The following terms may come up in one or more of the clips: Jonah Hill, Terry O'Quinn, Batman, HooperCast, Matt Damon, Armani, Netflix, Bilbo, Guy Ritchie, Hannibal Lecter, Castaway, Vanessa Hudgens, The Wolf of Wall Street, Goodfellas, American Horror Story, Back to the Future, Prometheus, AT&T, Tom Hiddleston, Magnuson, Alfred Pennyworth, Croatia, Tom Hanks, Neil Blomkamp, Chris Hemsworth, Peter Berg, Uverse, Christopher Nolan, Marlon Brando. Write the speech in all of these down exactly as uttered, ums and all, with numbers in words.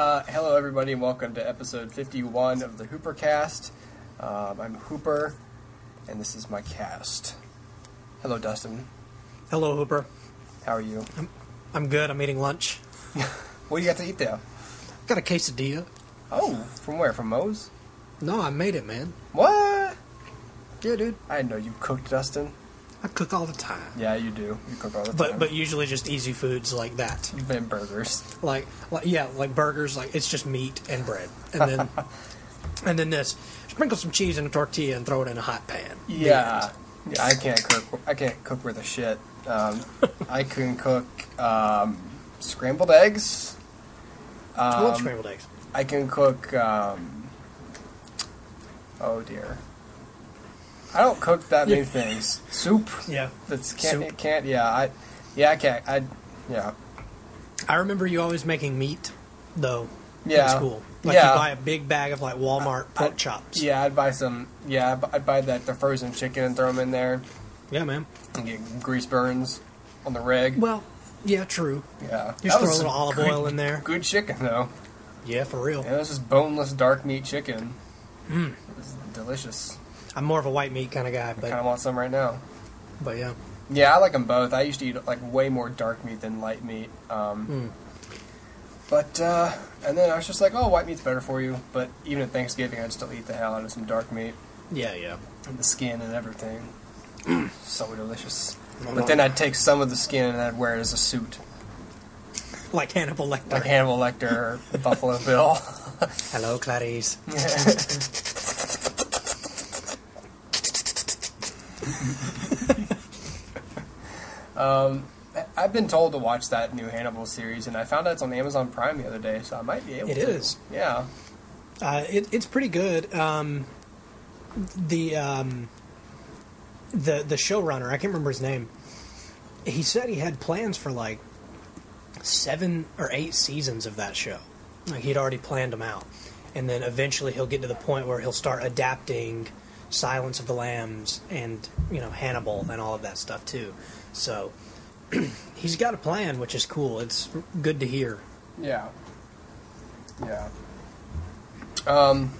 Uh, hello, everybody, and welcome to episode fifty-one of the HooperCast. Um, I'm Hooper, and this is my cast. Hello, Dustin. Hello, Hooper. How are you? I'm, I'm good. I'm eating lunch. What do you got to eat there? Got a quesadilla. Oh, from where? From Moe's? No, I made it, man. What? Yeah, dude. I didn't know you cooked, Dustin. I cook all the time. Yeah, you do. You cook all the but, time. But usually just easy foods like that. And burgers. Like, like yeah, like burgers. Like it's just meat and bread, and then and then this. Sprinkle some cheese in a tortilla and throw it in a hot pan. Yeah, yeah. I can't cook. I can't cook with a shit. Um, I can cook um, scrambled eggs. Um, I love scrambled eggs. I can cook. Um, oh dear. I don't cook that many yeah. things. Soup. Yeah. That's can't. Soup. It can't. Yeah. I. Yeah. I can't. I. Yeah. I remember you always making meat, though. Yeah. In school. Like yeah. You buy a big bag of like Walmart I, pork I, chops. Yeah. I'd buy some. Yeah. I'd buy that the frozen chicken and throw them in there. Yeah, man. And get grease burns on the rig. Well. Yeah. True. Yeah. You just throw a little olive good, oil in there. Good chicken though. Yeah, for real. Yeah, it was just boneless dark meat chicken. Mm. It was delicious. I'm more of a white meat kind of guy. But I kind of want some right now. But yeah. Yeah, I like them both. I used to eat like way more dark meat than light meat. Um, mm. But, uh, and then I was just like, oh, white meat's better for you. But even at Thanksgiving, I'd still eat the hell out of some dark meat. Yeah, yeah. And the skin and everything. So delicious. Mm-hmm. But then I'd take some of the skin and I'd wear it as a suit. Like Hannibal Lecter. Like Hannibal Lecter or Buffalo Bill. Hello, Clarice. um, I've been told to watch that new Hannibal series, and I found out it's on Amazon Prime the other day, so I might be able it to. It is. Yeah. Uh, it, it's pretty good. Um, the um, the the showrunner, I can't remember his name, he said he had plans for like seven or eight seasons of that show. Like he'd already planned them out. And then eventually he'll get to the point where he'll start adapting Silence of the Lambs and, you know, Hannibal and all of that stuff, too. So, he's got a plan, which is cool. It's good to hear. Yeah. Yeah. Um,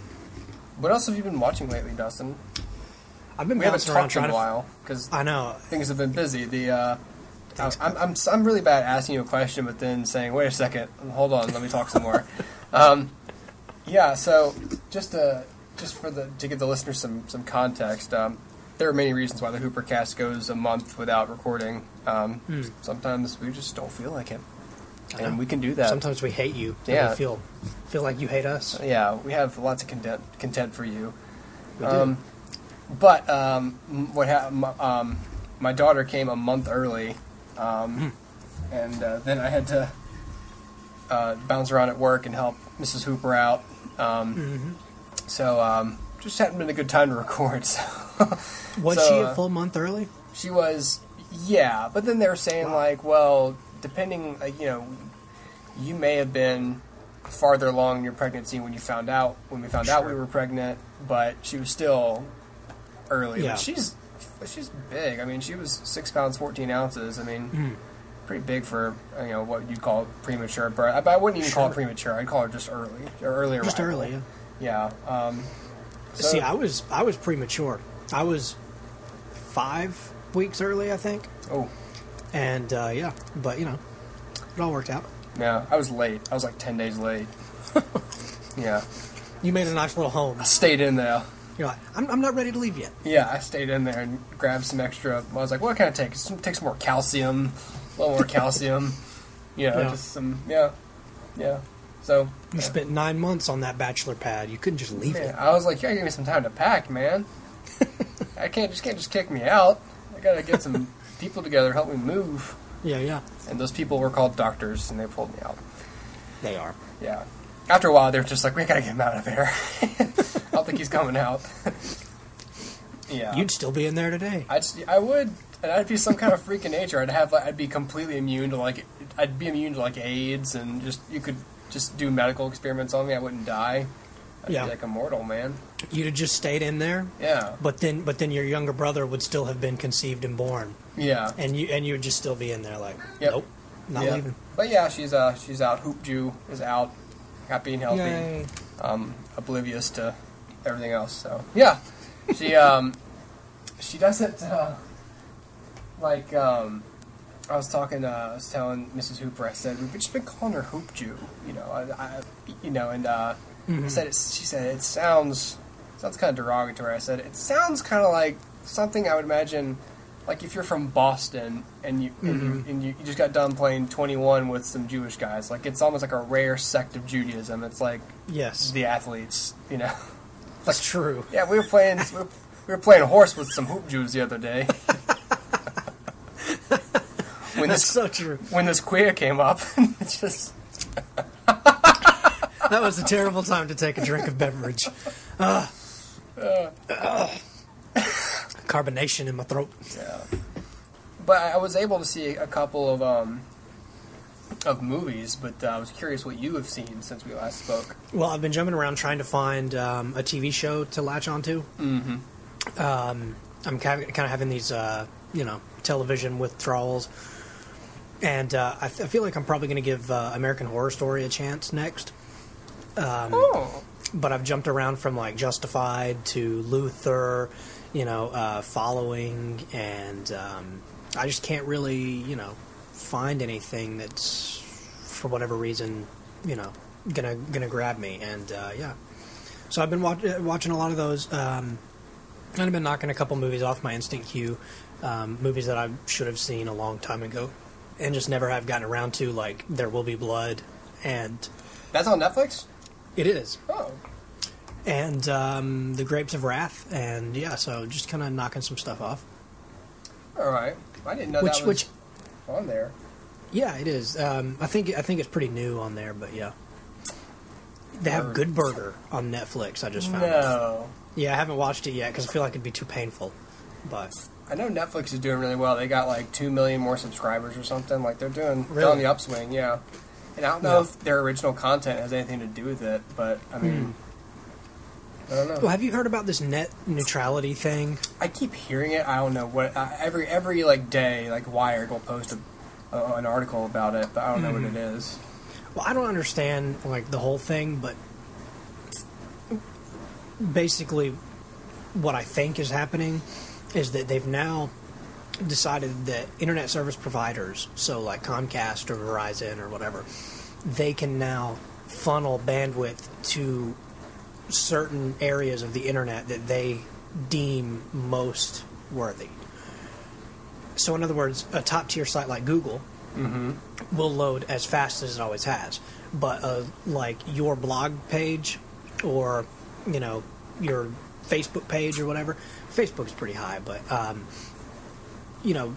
what else have you been watching lately, Dustin? I've been we bouncing around trying to... We haven't talked in a while, because I know. Things have been busy. The, uh... I'm, I'm, I'm, I'm really bad at asking you a question, but then saying, wait a second, hold on, let me talk some more. Um, yeah, so, just to... Just for the to give the listeners some some context, um, there are many reasons why the HooperCast goes a month without recording. Um, mm. Sometimes we just don't feel like it, and we can do that. Sometimes we hate you. Yeah, we feel feel like you hate us. Yeah, we have lots of content content for you. We um, do. But um, what ha- um, my daughter came a month early, um, mm. and uh, then I had to uh, bounce around at work and help Missus Hooper out. Um, mm-hmm. So, um, just hadn't been a good time to record, so... Was so, she a full month early? She was, yeah, but then they were saying, wow. like, well, depending, like, you know, you may have been farther along in your pregnancy when you found out, when we found sure. out we were pregnant, but she was still early. Yeah. But she's, she's big. I mean, she was six pounds, fourteen ounces. I mean, mm. pretty big for, you know, what you'd call premature birth. But I wouldn't even sure. call it premature. I'd call it just early, or earlier. Just arrival. early, yeah. Yeah. Um, so. See, I was I was premature. I was five weeks early, I think. Oh. And uh, yeah, but you know, it all worked out. Yeah, I was late. I was like ten days late. Yeah. You made a nice little home. I stayed in there. You're like, I'm I'm not ready to leave yet. Yeah, I stayed in there and grabbed some extra. I was like, what can I take? Some, take some more calcium, a little more calcium. You know, yeah, just some. Yeah, yeah. So you yeah. spent nine months on that bachelor pad. You couldn't just leave man, it. I was like, you gotta give me some time to pack, man. I can't just can't just kick me out. I gotta get some people together to help me move. Yeah, yeah. And those people were called doctors, and they pulled me out. They are. Yeah. After a while, they're just like, we gotta get him out of there. I don't think he's coming out. Yeah. You'd still be in there today. I'd, I would, and I'd be some kind of freak in nature. I'd have, like, I'd be completely immune to like, I'd be immune to like AIDS, and just you could. Just do medical experiments on me, I wouldn't die. I'd yeah. be like immortal, man. You'd have just stayed in there. Yeah. But then, but then your younger brother would still have been conceived and born. Yeah. And you and you would just still be in there, like yep. nope, not yep. leaving. But yeah, she's uh she's out. Hoop Jew is out. got being healthy. Yay. Um, oblivious to everything else. So yeah, she um, she doesn't uh, like um. I was talking. Uh, I was telling Missus Hooper. I said we've just been calling her Hoop Jew. You know, I, I you know, and uh, mm-hmm. I said it, she said it sounds sounds kind of derogatory. I said it sounds kind of like something I would imagine, like if you're from Boston and you mm-hmm. and, you, and you, you just got done playing twenty-one with some Jewish guys. Like it's almost like a rare sect of Judaism. It's like yes, the athletes. You know, that's like, true. Yeah, we were playing we were, we were playing horse with some Hoop Jews the other day. When That's this, so true. When this queer came up, it's just... That was a terrible time to take a drink of beverage. Uh, uh, uh, carbonation in my throat. Yeah. But I was able to see a couple of um, of movies, but uh, I was curious what you have seen since we last spoke. Well, I've been jumping around trying to find um, a T V show to latch onto. Mm-hmm. Um, I'm kind of having these, uh, you know, television withdrawals. And uh, I, f- I feel like I'm probably going to give uh, American Horror Story a chance next. Um, oh. But I've jumped around from, like, Justified to Luther, you know, uh, Following, and um, I just can't really, you know, find anything that's, for whatever reason, you know, gonna gonna grab me. And, uh, yeah. So I've been watch- watching a lot of those. Um, and I've been knocking a couple movies off my instant queue, um, movies that I should have seen a long time ago. And just never have gotten around to, like, There Will Be Blood, and... That's on Netflix? It is. Oh. And, um, The Grapes of Wrath, and, yeah, so just kind of knocking some stuff off. All right. I didn't know which, that was which, on there. Yeah, it is. Um, I think I think it's pretty new on there, but, yeah. They have Good Burger on Netflix, I just found out. No. It. Yeah, I haven't watched it yet, because I feel like it'd be too painful, but... I know Netflix is doing really well. They got like two million more subscribers or something. Like they're doing, really? They're on the upswing, yeah. And I don't know yeah. if their original content has anything to do with it, but I mean, mm. I don't know. Well, have you heard about this net neutrality thing? I keep hearing it. I don't know what. I, every every like day, like Wired will post a, a, an article about it, but I don't mm. know what it is. Well, I don't understand like the whole thing, but basically, what I think is happening is that they've now decided that internet service providers, so like Comcast or Verizon or whatever, they can now funnel bandwidth to certain areas of the internet that they deem most worthy. So in other words, a top-tier site like Google mm-hmm. will load as fast as it always has, but uh, like your blog page or, you know, your Facebook page or whatever... Facebook's pretty high, but um, you know,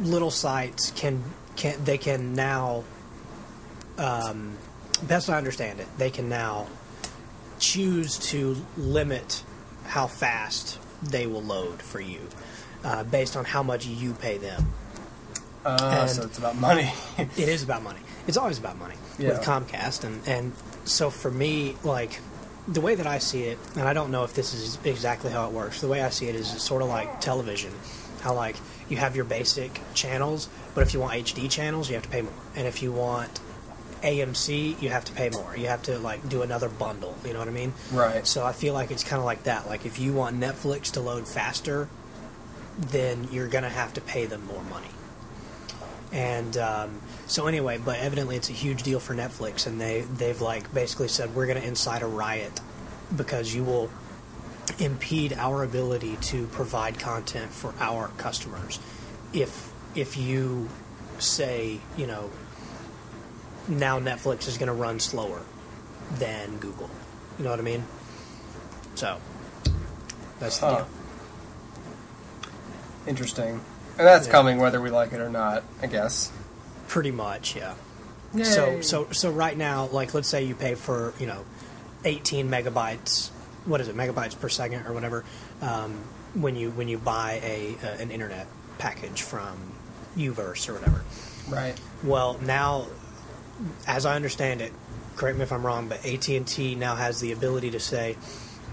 little sites can can they can now, um, best I understand it, they can now choose to limit how fast they will load for you, uh, based on how much you pay them. Uh, so it's about money. It is about money. It's always about money yeah. with Comcast, and and so for me, like. The way that I see it, and I don't know if this is exactly how it works, the way I see it is it's sort of like television. How, like, you have your basic channels, but if you want H D channels, you have to pay more. And if you want A M C, you have to pay more. You have to, like, do another bundle, you know what I mean? Right. So I feel like it's kind of like that. Like, if you want Netflix to load faster, then you're going to have to pay them more money. And um, so anyway, but evidently it's a huge deal for Netflix, and they, they've like basically said, we're going to incite a riot because you will impede our ability to provide content for our customers if if you say, you know, now Netflix is going to run slower than Google. You know what I mean? So that's the huh. deal. Interesting. And that's yeah. coming whether we like it or not, I guess. Pretty much, yeah. Yay. So so so right now, like let's say you pay for, you know, eighteen megabytes, what is it, megabytes per second or whatever, um, when you when you buy a uh, an internet package from Uverse or whatever. Right. Well, now as I understand it, correct me if I'm wrong, but A T and T now has the ability to say,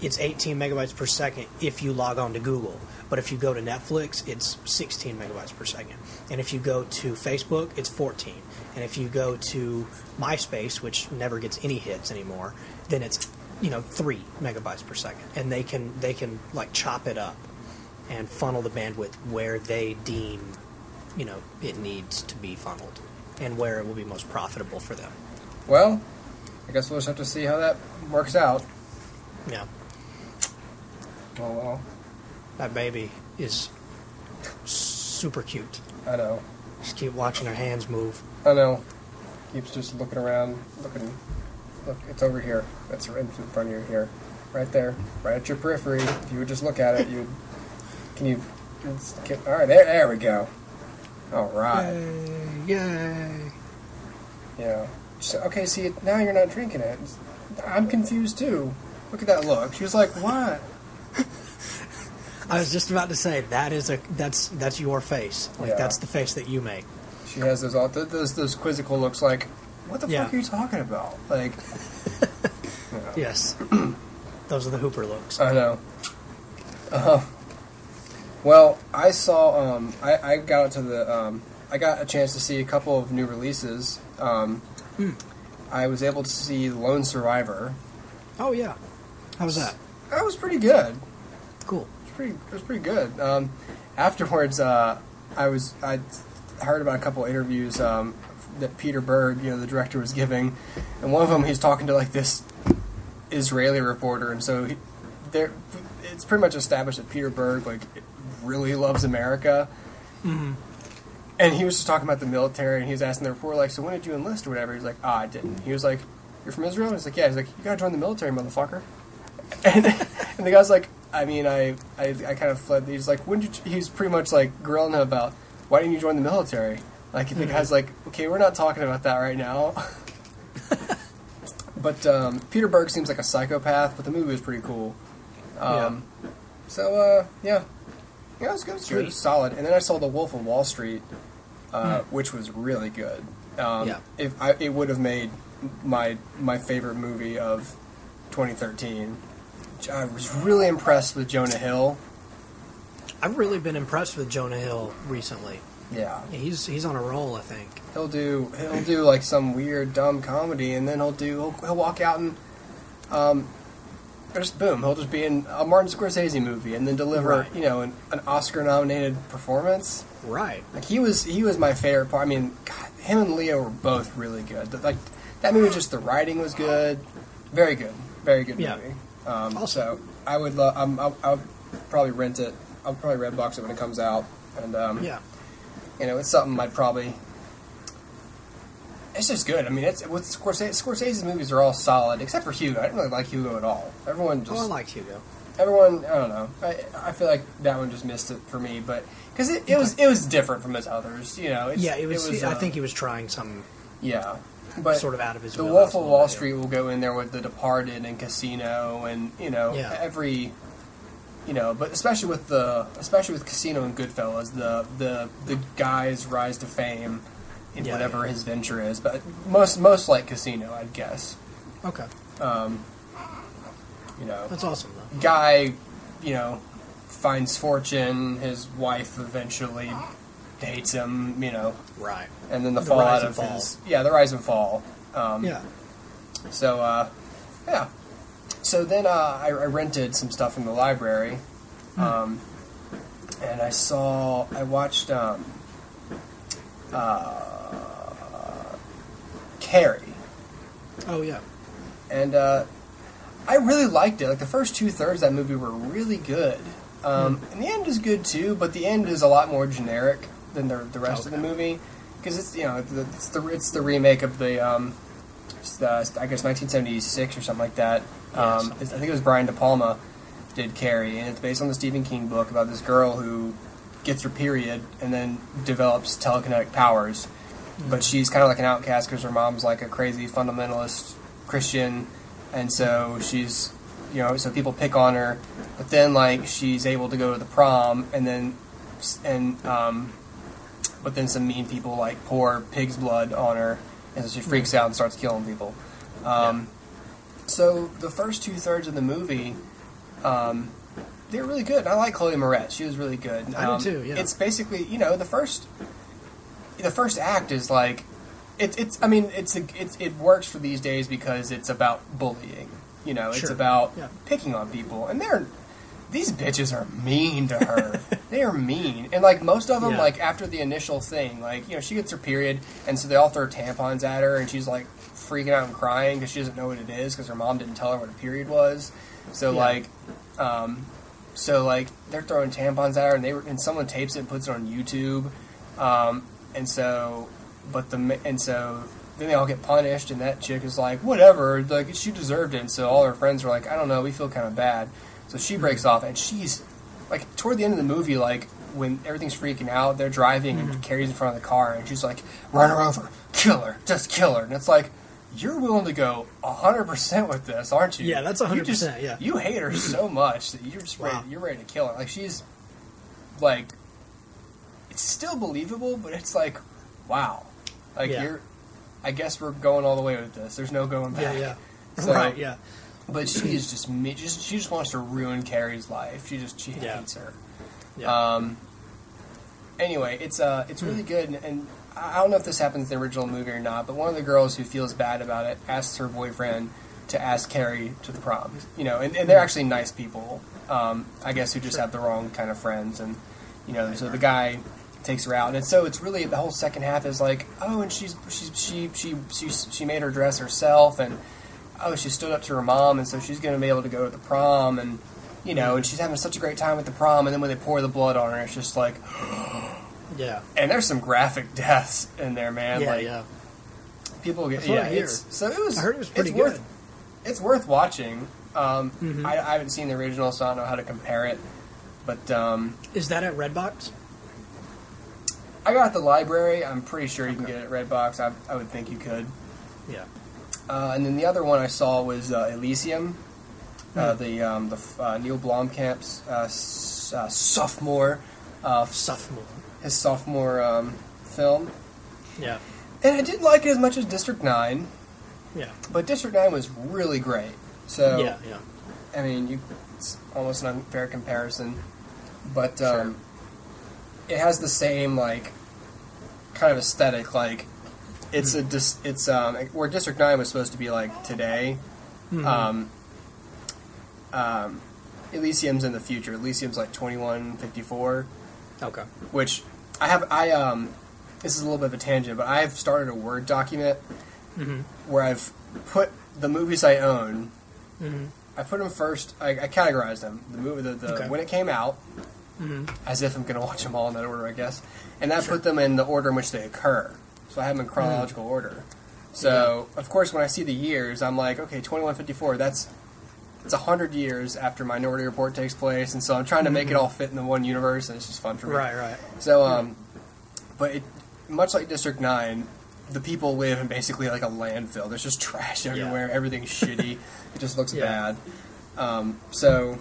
it's eighteen megabytes per second if you log on to Google. But if you go to Netflix, it's sixteen megabytes per second. And if you go to Facebook, it's fourteen. And if you go to MySpace, which never gets any hits anymore, then it's, you know, three megabytes per second. And they can, they can like, chop it up and funnel the bandwidth where they deem, you know, it needs to be funneled and where it will be most profitable for them. Well, I guess we'll just have to see how that works out. Yeah. Oh, well. That baby is super cute. I know. Just keep watching her hands move. I know. Keeps just looking around, looking. Look, it's over here. That's right in front of you here. Right there. Right at your periphery. If you would just look at it, you'd... Can you... Get, all right, there, there we go. All right. Yay. Yay. Yeah. So, okay, see, now you're not drinking it. I'm confused, too. Look at that look. She was like, what? I was just about to say, that is a that's that's your face. Like, yeah. That's the face that you make. She has those all those those quizzical looks like, what the yeah. fuck are you talking about? Like, you know. Yes. Those are the Hooper looks. I know. Uh, well, I saw, um, I, I got to the, um, I got a chance to see a couple of new releases. Um, mm. I was able to see Lone Survivor. Oh, yeah. How was that? That was pretty good. Cool. It was pretty, it was pretty good. Um, afterwards, uh, I was, I heard about a couple of interviews, um, that Peter Berg, you know, the director, was giving, and one of them he's talking to like this Israeli reporter, and so he, there, it's pretty much established that Peter Berg like really loves America, mm-hmm. and he was just talking about the military, and he was asking the reporter like, so when did you enlist or whatever? He's like, ah, oh, I didn't. He was like, you're from Israel? He's like, yeah. He's like, you gotta join the military, motherfucker. And and the guy's like, I mean, I I, I kind of fled. He's like, when did you? He's pretty much like grilling him about why didn't you join the military? Like, the guy's like, okay, we're not talking about that right now. But um, Peter Berg seems like a psychopath, but the movie was pretty cool. Um, yeah. So, uh, yeah. Yeah, it was good. It was solid. And then I saw The Wolf of Wall Street, uh, mm. which was really good. Um, yeah. If I, it would have made my my favorite movie of twenty thirteen. I was really impressed with Jonah Hill. I've really been impressed with Jonah Hill recently. Yeah. yeah, he's he's on a roll. I think he'll do he'll do like some weird dumb comedy, and then he'll do he'll, he'll walk out and um, just boom, he'll just be in a Martin Scorsese movie, and then deliver right. you know an, an Oscar nominated performance. Right, like he was he was my favorite part. I mean, God, him and Leo were both really good. Like that movie, just the writing was good, very good, very good yeah. movie. Um, also, I would love. Um, I'll, I'll probably rent it. I'll probably Redbox it when it comes out, and um, yeah. You know, it's something I'd probably... It's just good. I mean, it's with Scorsese, Scorsese's movies are all solid, except for Hugo. I didn't really like Hugo at all. Everyone just... Oh, I liked Hugo. Everyone, I don't know. I, I feel like that one just missed it for me, but... Because it, it was it was different from his others, you know. It's, yeah, it was, it was... I um, think he was trying some... Yeah. But sort of out of his... The Wolf of Wall Street will go in there with The Departed and Casino and, you know, yeah. every... You know, but especially with the especially with Casino and Goodfellas, the the the guy's rise to fame in yeah, whatever yeah. his venture is. But most most like Casino, I'd guess. Okay. Um, you know, that's awesome though. Guy, you know, finds fortune. His wife eventually dates him. You know. Right. And then the, the fallout of fall. his yeah, the rise and fall. Um, yeah. So, uh, yeah. So then uh, I, I rented some stuff from the library, um, mm. and I saw, I watched um, uh, Carrie. Oh, yeah. And uh, I really liked it. Like, the first two-thirds of that movie were really good. Um, mm. And the end is good, too, but the end is a lot more generic than the, the rest okay. of the movie. Because it's, you know, it's the, it's the remake of the, um, it's the, I guess, nineteen seventy-six or something like that. Um, I think it was Brian De Palma did Carrie, and it's based on the Stephen King book about this girl who gets her period and then develops telekinetic powers. Mm-hmm. But she's kind of like an outcast because her mom's like a crazy fundamentalist Christian, and so she's, you know, so people pick on her. But then like she's able to go to the prom, and then and um, but then some mean people like pour pig's blood on her, and so she freaks mm-hmm. out and starts killing people. Um, yeah. So the first two thirds of the movie Um, they're really good. I like Chloe Moretz. She was really good. Um, I do too. Yeah. It's basically, you know, the first, the first act is like, it, it's. I mean, it's, a, it's it works for these days because it's about bullying. You know, it's sure. about yeah. picking on people, and they're these bitches are mean to her. They are mean, and like most of them, yeah. like after the initial thing, like you know, she gets her period, and so they all throw tampons at her, and she's like freaking out and crying because she doesn't know what it is because her mom didn't tell her what a period was. So yeah. like, um, so like they're throwing tampons at her, and they and someone tapes it and puts it on YouTube, um, and so but the and so. Then they all get punished, and that chick is like, whatever, like she deserved it. And so all her friends are like, I don't know, we feel kind of bad. So she breaks off, and she's like, toward the end of the movie, like when everything's freaking out, they're driving, and Carrie's in front of the car, and she's like, run her over, kill her, just kill her. And it's like, you're willing to go one hundred percent with this, aren't you? Yeah, that's one hundred percent. You just, yeah. You hate her so much that you're just ready, wow. you're ready to kill her. Like she's like, it's still believable, but it's like, wow, like yeah. you're. I guess we're going all the way with this. There's no going back. Yeah, yeah. So, right, yeah. But she is just, just... She just wants to ruin Carrie's life. She just... She yeah. hates her. Yeah. Um, anyway, it's uh, it's really good, and, and I don't know if this happens in the original movie or not, but one of the girls who feels bad about it asks her boyfriend to ask Carrie to the prom. You know, and, and they're actually nice people, um, I guess, who just sure. have the wrong kind of friends, and, you know, so the guy... takes her out, and so it's really the whole second half is like, oh, and she's she's she she she she made her dress herself, and oh, she stood up to her mom, and so she's going to be able to go to the prom, and you know, and she's having such a great time at the prom, and then when they pour the blood on her, it's just like, yeah, and there's some graphic deaths in there, man. Yeah, like, yeah. People get yeah. It's, so it was. I heard it was pretty it's good. Worth, it's worth watching. Um, mm-hmm. I, I haven't seen the original, so I don't know how to compare it. But um, is that at Redbox? I got the library. I'm pretty sure you can okay. get it at Redbox. I, I would think you could. Yeah. Uh, and then the other one I saw was uh, Elysium, mm. uh, the um, the uh, Neil Blomkamp's uh, s- uh, sophomore, uh, sophomore, his sophomore um, film. Yeah. And I didn't like it as much as District Nine. Yeah. But District Nine was really great. So yeah, yeah. I mean, you, it's almost an unfair comparison, but. Um, sure. It has the same like kind of aesthetic. Like it's mm-hmm. a dis- it's um where District Nine was supposed to be like today. Mm-hmm. Um, um, Elysium's in the future. Elysium's like twenty-one fifty-four. Okay. Which I have I um this is a little bit of a tangent, but I've started a Word document mm-hmm. where I've put the movies I own. Mm-hmm. I put them first. I, I categorized them. The movie, the, the okay. when it came out. Mm-hmm. As if I'm going to watch them all in that order, I guess. And I sure. put them in the order in which they occur. So I have them in chronological mm-hmm. order. So, yeah. of course, when I see the years, I'm like, okay, twenty-one fifty-four, that's it's one hundred years after Minority Report takes place. And so I'm trying to make mm-hmm. it all fit in the one universe, and it's just fun for me. Right, right. So, um, but it, much like District nine, the people live in basically like a landfill. There's just trash everywhere. Yeah. Everything's shitty. It just looks yeah. bad. Um, so,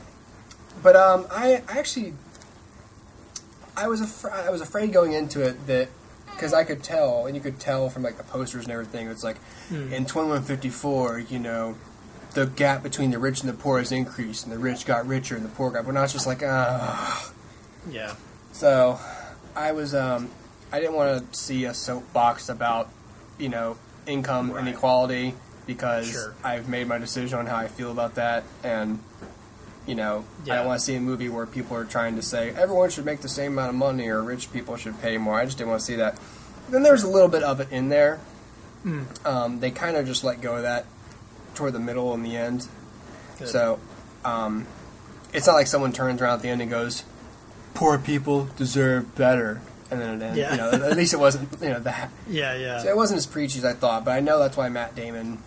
but um, I, I actually... I was afraid. I was afraid going into it that because I could tell, and you could tell from like the posters and everything. It's like mm. in twenty-one fifty-four, you know, the gap between the rich and the poor has increased, and the rich got richer, and the poor got. But now it's just like, ah, yeah. So, I was. Um, I didn't want to see a soapbox about, you know, income right. inequality because sure. I've made my decision on how I feel about that, and. You know, yeah. I don't want to see a movie where people are trying to say, everyone should make the same amount of money or rich people should pay more. I just didn't want to see that. Then there's a little bit of it in there. Mm. Um, they kind of just let go of that toward the middle and the end. Good. So um, it's not like someone turns around at the end and goes, poor people deserve better. And then it ends. Yeah. You know, at least it wasn't, you know, that. Yeah, yeah. So it wasn't as preachy as I thought, but I know that's why Matt Damon,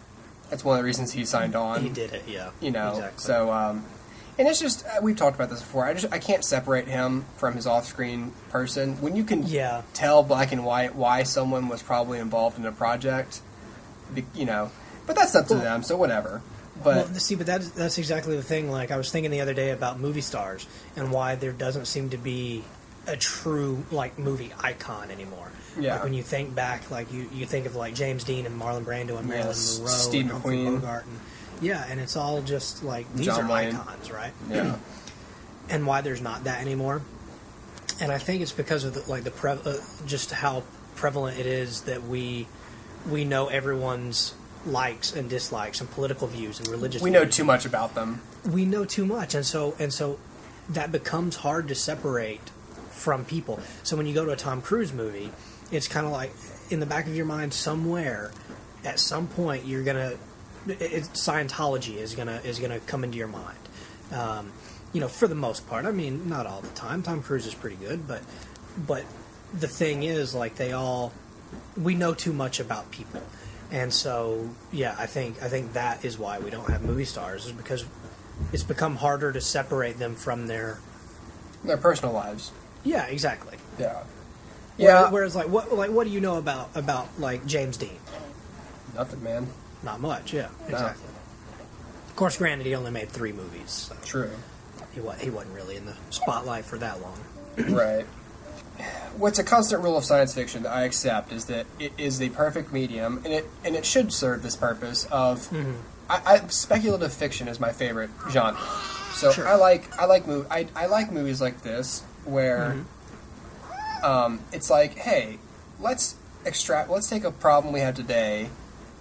that's one of the reasons he signed on. He did it, yeah. You know, exactly. so... Um, And it's just we've talked about this before. I just I can't separate him from his off-screen person. When you can yeah. tell black and white why someone was probably involved in a project, you know. But that's up to well, them, so whatever. But well, see, but that's that's exactly the thing. Like I was thinking the other day about movie stars and why there doesn't seem to be a true like movie icon anymore. Yeah. Like when you think back, like you, you think of like James Dean and Marlon Brando and Marilyn yeah, Monroe, Steve McQueen, Bogart, and Yeah, and it's all just like, these John are Wayne. Icons, right? Yeah. And why there's not that anymore. And I think it's because of the, like the pre- uh, just how prevalent it is that we we know everyone's likes and dislikes and political views and religious we views. Know too much about them. We know too much, and so and so that becomes hard to separate from people. So when you go to a Tom Cruise movie, it's kind of like in the back of your mind somewhere, at some point you're gonna it, it, Scientology is gonna is gonna come into your mind. Um, you know, for the most part. I mean, not all the time. Tom Cruise is pretty good, but but the thing is, like, they all we know too much about people. And so, yeah, I think I think that is why we don't have movie stars, is because it's become harder to separate them from their their personal lives. Yeah, exactly. Yeah, yeah. Whereas, like, what like what do you know about about like James Dean? Nothing, man. Not much. Yeah, exactly. No. Of course, granted, he only made three movies. So true. He wa- he wasn't really in the spotlight for that long. Right. What's a constant rule of science fiction that I accept is that it is the perfect medium, and it and it should serve this purpose of. Mm-hmm. I, I, speculative fiction is my favorite genre, so sure. I like I like mov- I I like movies like this where, mm-hmm. um, it's like, hey, let's extract let's take a problem we have today,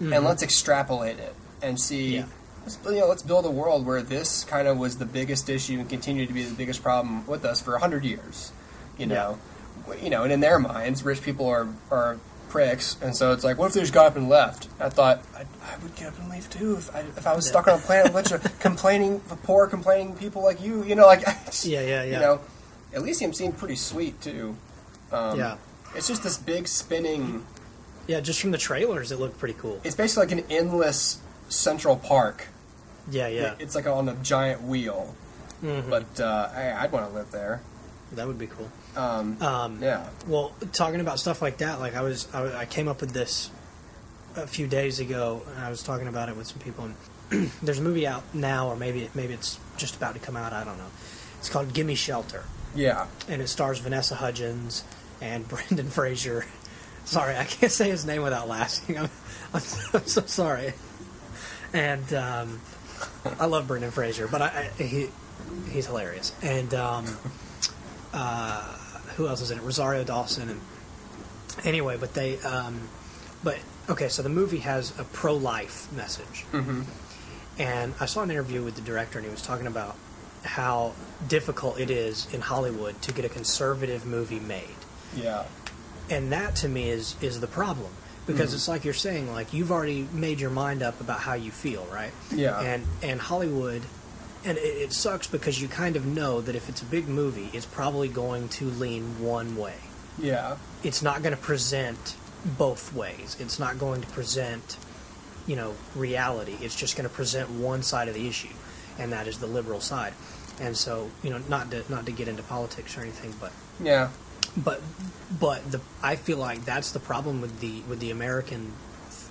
mm-hmm. and let's extrapolate it and see. Yeah. Let's, you know, let's build a world where this kind of was the biggest issue and continued to be the biggest problem with us for a hundred years, you yeah. know. You know, and in their minds, rich people are, are pricks, and so it's like, what if they just got up and left? I thought, I, I would get up and leave too if I, if I was stuck on a planet with complaining, poor, complaining people like you, you know, like, yeah, yeah, yeah. You know, Elysium seemed pretty sweet too. Um, yeah. It's just this big spinning. Yeah, just from the trailers, it looked pretty cool. It's basically like an endless Central Park. Yeah, yeah. It's like on a giant wheel, mm-hmm. but uh, I, I'd want to live there. That would be cool. Um, um, yeah. Well, talking about stuff like that, like I was, I, I came up with this a few days ago, and I was talking about it with some people. And there's a movie out now, or maybe maybe it's just about to come out. I don't know. It's called "Gimme Shelter." Yeah. And it stars Vanessa Hudgens and Brendan Fraser. Sorry, I can't say his name without laughing. I'm, I'm, so, I'm so sorry. And um, I love Brendan Fraser, but I, I, he he's hilarious. And um, uh, who else is in it? Rosario Dawson. And anyway, but they, um, but okay. So the movie has a pro-life message, mm-hmm. and I saw an interview with the director, and he was talking about how difficult it is in Hollywood to get a conservative movie made. Yeah, and that to me is is the problem, because mm-hmm. it's like you're saying, like you've already made your mind up about how you feel, right? Yeah, and and Hollywood. And it, it sucks because you kind of know that if it's a big movie, it's probably going to lean one way. Yeah. It's not going to present both ways. It's not going to present, you know, reality. It's just going to present one side of the issue, and that is the liberal side. And so, you know, not to not to get into politics or anything, but yeah. But but the I feel like that's the problem with the with the American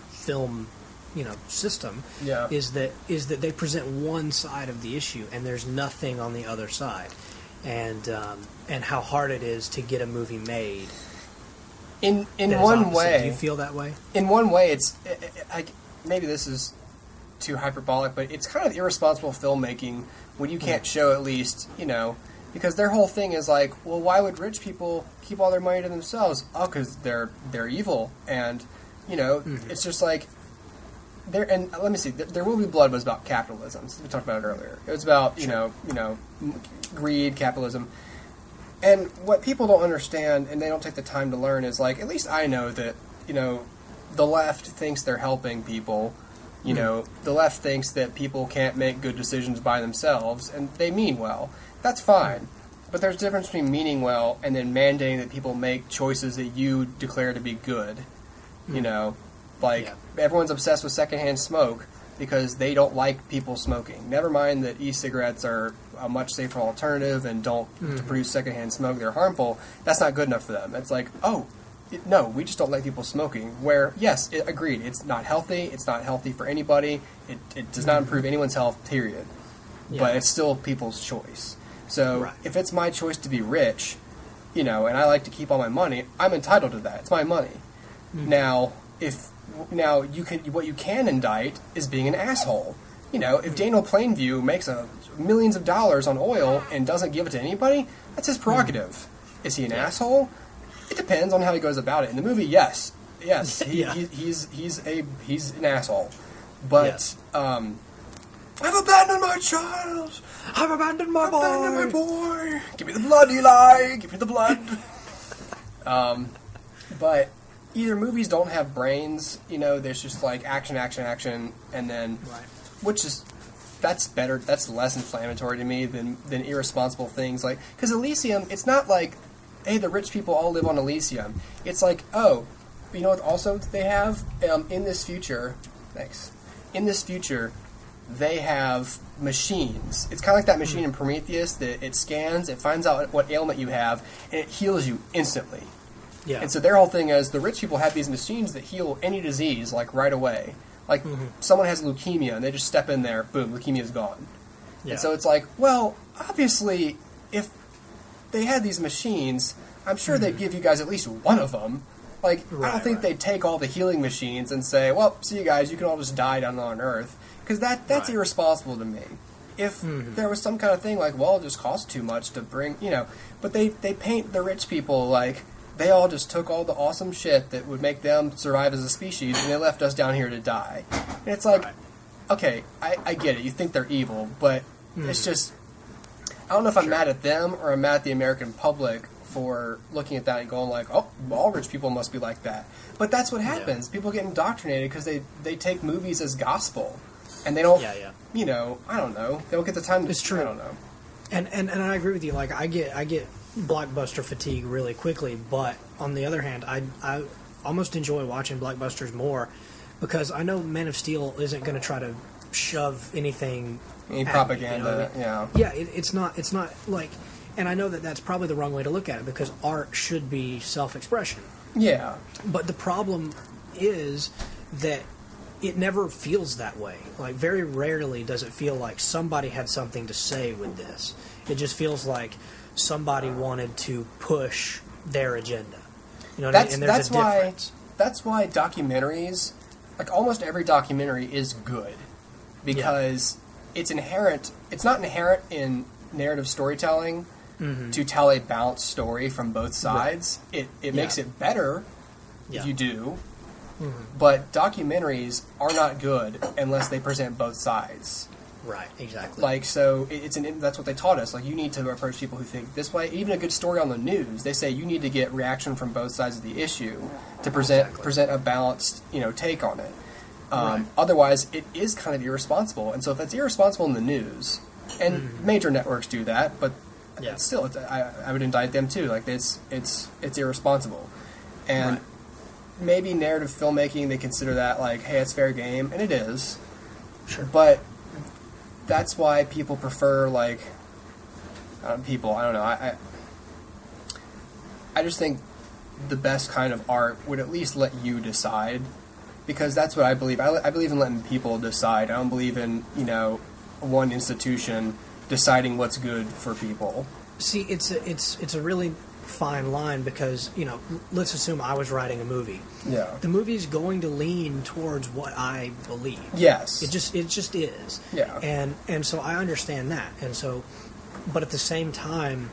film. You know, system yeah. is that is that they present one side of the issue, and there's nothing on the other side, and um, and how hard it is to get a movie made. In in one way, do you feel that way? In one way, it's it, it, I, maybe this is too hyperbolic, but it's kind of irresponsible filmmaking when you can't mm. show at least you know because their whole thing is like, well, why would rich people keep all their money to themselves? Oh, because they're they're evil, and you know mm-hmm. it's just like. There and let me see. There Will Be Blood was about capitalism. We talked about it earlier. It was about you know, you know, greed, capitalism, and what people don't understand and they don't take the time to learn is like at least I know that you know, the left thinks they're helping people. You mm. know, the left thinks that people can't make good decisions by themselves, and they mean well. That's fine, mm. but there's a difference between meaning well and then mandating that people make choices that you declare to be good. Mm. You know. Like, yeah. everyone's obsessed with secondhand smoke because they don't like people smoking. Never mind that e-cigarettes are a much safer alternative and don't mm-hmm. to produce secondhand smoke. They're harmful. That's not good enough for them. It's like, oh, it, no, we just don't like people smoking. Where, yes, it, agreed, it's not healthy. It's not healthy for anybody. It, it does not improve anyone's health, period. Yeah. But it's still people's choice. So right. if it's my choice to be rich, you know, and I like to keep all my money, I'm entitled to that. It's my money. Mm-hmm. Now, if... Now you can. What you can indict is being an asshole. you know, if Daniel Plainview makes a millions of dollars on oil and doesn't give it to anybody, that's his prerogative. Mm. Is he an asshole? It depends on how he goes about it. In the movie, yes, yes, he, yeah. he, he's he's a he's an asshole. But yeah. um, I've abandoned my child. I've abandoned my I've boy. Abandoned my boy. Give me the blood, Eli. Give me the blood. um, but. Either movies don't have brains, you know, there's just like action, action, action, and then, right. which is, that's better, that's less inflammatory to me than, than irresponsible things. Like, because Elysium, it's not like, hey, the rich people all live on Elysium. It's like, oh, you know what also they have? Um, in this future, thanks, in this future, they have machines. It's kind of like that machine mm. in Prometheus that it scans, it finds out what ailment you have, and it heals you instantly. Yeah. And so their whole thing is the rich people have these machines that heal any disease, like, right away. Like, mm-hmm. someone has leukemia, and they just step in there, boom, leukemia's gone. Yeah. And so it's like, well, obviously, if they had these machines, I'm sure mm-hmm. they'd give you guys at least one of them. Like, right, I don't think right. they'd take all the healing machines and say, well, see you guys, you can all just die down on Earth. Because that, that's right. irresponsible to me. If mm-hmm. there was some kind of thing like, well, it just costs too much to bring, you know. But they, they paint the rich people like... They all just took all the awesome shit that would make them survive as a species, and they left us down here to die. And it's like, right. okay, I, I get it. You think they're evil, but mm. it's just... I don't know if I'm sure. mad at them or I'm mad at the American public for looking at that and going like, oh, all rich people must be like that. But that's what happens. Yeah. People get indoctrinated because they, they take movies as gospel. And they don't, yeah, yeah. you know, I don't know. They don't get the time to... It's true. I don't know. And, and, and I agree with you. Like, I get... I get blockbuster fatigue really quickly, but on the other hand, I, I almost enjoy watching blockbusters more because I know Man of Steel isn't going to try to shove anything any propaganda me, you know? yeah yeah it, it's not it's not like, and I know that that's probably the wrong way to look at it because art should be self-expression, yeah but the problem is that it never feels that way. Like, very rarely does it feel like somebody had something to say with this. It just feels like somebody wanted to push their agenda. You know what I mean? And there's a difference. That's why documentaries, like almost every documentary is good because yeah. it's inherent, it's not inherent in narrative storytelling mm-hmm. to tell a balanced story from both sides. Right. It, it yeah. makes it better yeah. if you do, mm-hmm. but documentaries are not good unless they present both sides. Right, exactly. Like, so it's an that's what they taught us. Like, you need to approach people who think this way. Even a good story on the news, they say you need to get reaction from both sides of the issue to present exactly. present a balanced, you know, take on it. Um, right. Otherwise, it is kind of irresponsible. And so if that's irresponsible in the news, and mm. major networks do that, but yeah. still, it's, I, I would indict them too. Like, it's it's it's irresponsible. And right. maybe narrative filmmaking, they consider that like, hey, it's fair game, and it is. Sure, but. That's why people prefer, like, um, people, I don't know, I, I I just think the best kind of art would at least let you decide, because that's what I believe. I, I believe in letting people decide. I don't believe in, you know, one institution deciding what's good for people. See, it's a, it's, it's a really fine line because, you know, let's assume I was writing a movie. Yeah. The movie's going to lean towards what I believe. Yes. It just it just is. Yeah. And and so I understand that. And so, but at the same time,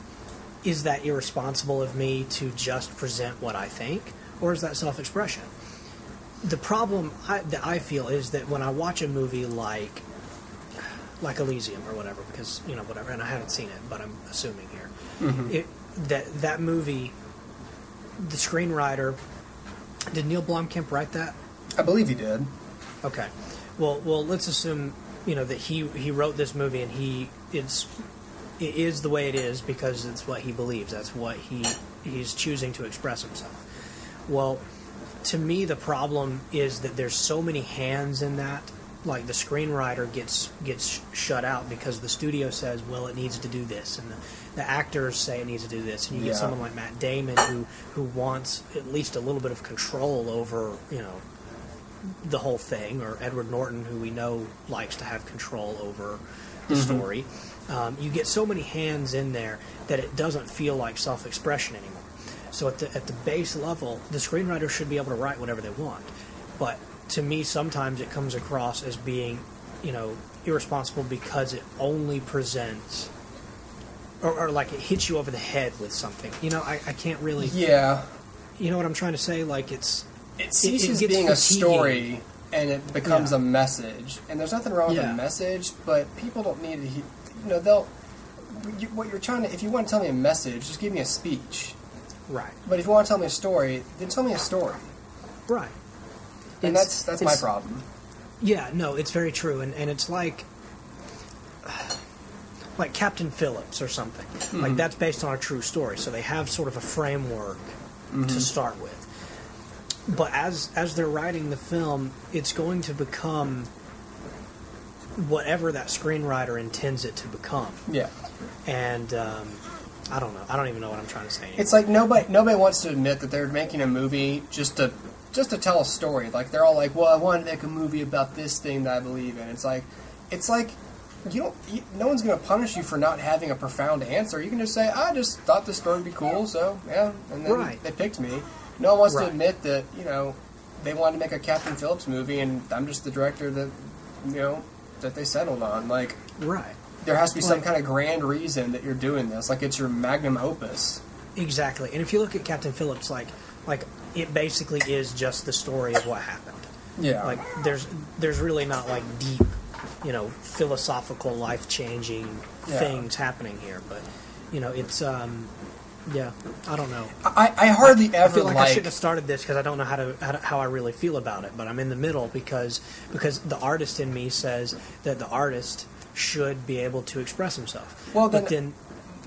is that irresponsible of me to just present what I think, or is that self-expression? The problem I, that I feel is that when I watch a movie like like Elysium or whatever, because, you know, whatever, and I haven't seen it, but I'm assuming here. Mm-hmm. It That that movie, the screenwriter, did Neil Blomkamp write that? I believe he did. Okay, well, well, let's assume you know that he he wrote this movie and he it's it is the way it is because it's what he believes. That's what he he's choosing to express himself. Well, to me, the problem is that there's so many hands in that. Like, the screenwriter gets gets shut out because the studio says, well, it needs to do this, and the, the actors say it needs to do this, and you yeah. get someone like Matt Damon who who wants at least a little bit of control over, you know, the whole thing, or Edward Norton, who we know likes to have control over the mm-hmm. story. Um, you get so many hands in there that it doesn't feel like self-expression anymore. So at the at the base level, the screenwriter should be able to write whatever they want, but to me, sometimes it comes across as being you know, irresponsible because it only presents, or, or like it hits you over the head with something. You know, I, I can't really. Yeah. You know what I'm trying to say? Like it's. It ceases it, it being fatiguing. A story, and it becomes yeah. a message. And there's nothing wrong with yeah. a message, but people don't need to. You know, they'll. You, what you're trying to, if you want to tell me a message, just give me a speech. Right. But if you want to tell me a story, then tell me a story. Right. And it's, that's that's my problem. Yeah, no, it's very true, and and it's like, like Captain Phillips or something. Mm-hmm. Like that's based on a true story, so they have sort of a framework mm-hmm. to start with. But as as they're writing the film, it's going to become whatever that screenwriter intends it to become. Yeah. And um, I don't know. I don't even know what I'm trying to say anymore. It's like nobody nobody wants to admit that they're making a movie just to just to tell a story. Like they're all like, "Well, I want to make a movie about this thing that I believe in." It's like, it's like you don't. You, no one's going to punish you for not having a profound answer. You can just say, "I just thought this story would be cool, so yeah," and then right. they picked me. No one wants right. to admit that you know they wanted to make a Captain Phillips movie, and I'm just the director that you know. That they settled on, like, right. There has to be like, some kind of grand reason that you're doing this, like it's your magnum opus. Exactly, and if you look at Captain Phillips, like, like it basically is just the story of what happened. Yeah, like there's there's really not like deep, you know, philosophical, life changing yeah. things happening here, but you know, it's um, yeah, I don't know. I, I hardly I, ever I feel like, like I shouldn't have started this because I don't know how to how, to, how I really feel about it, but I'm in the middle because because the artist in me says that the artist should be able to express himself. Well, then, but then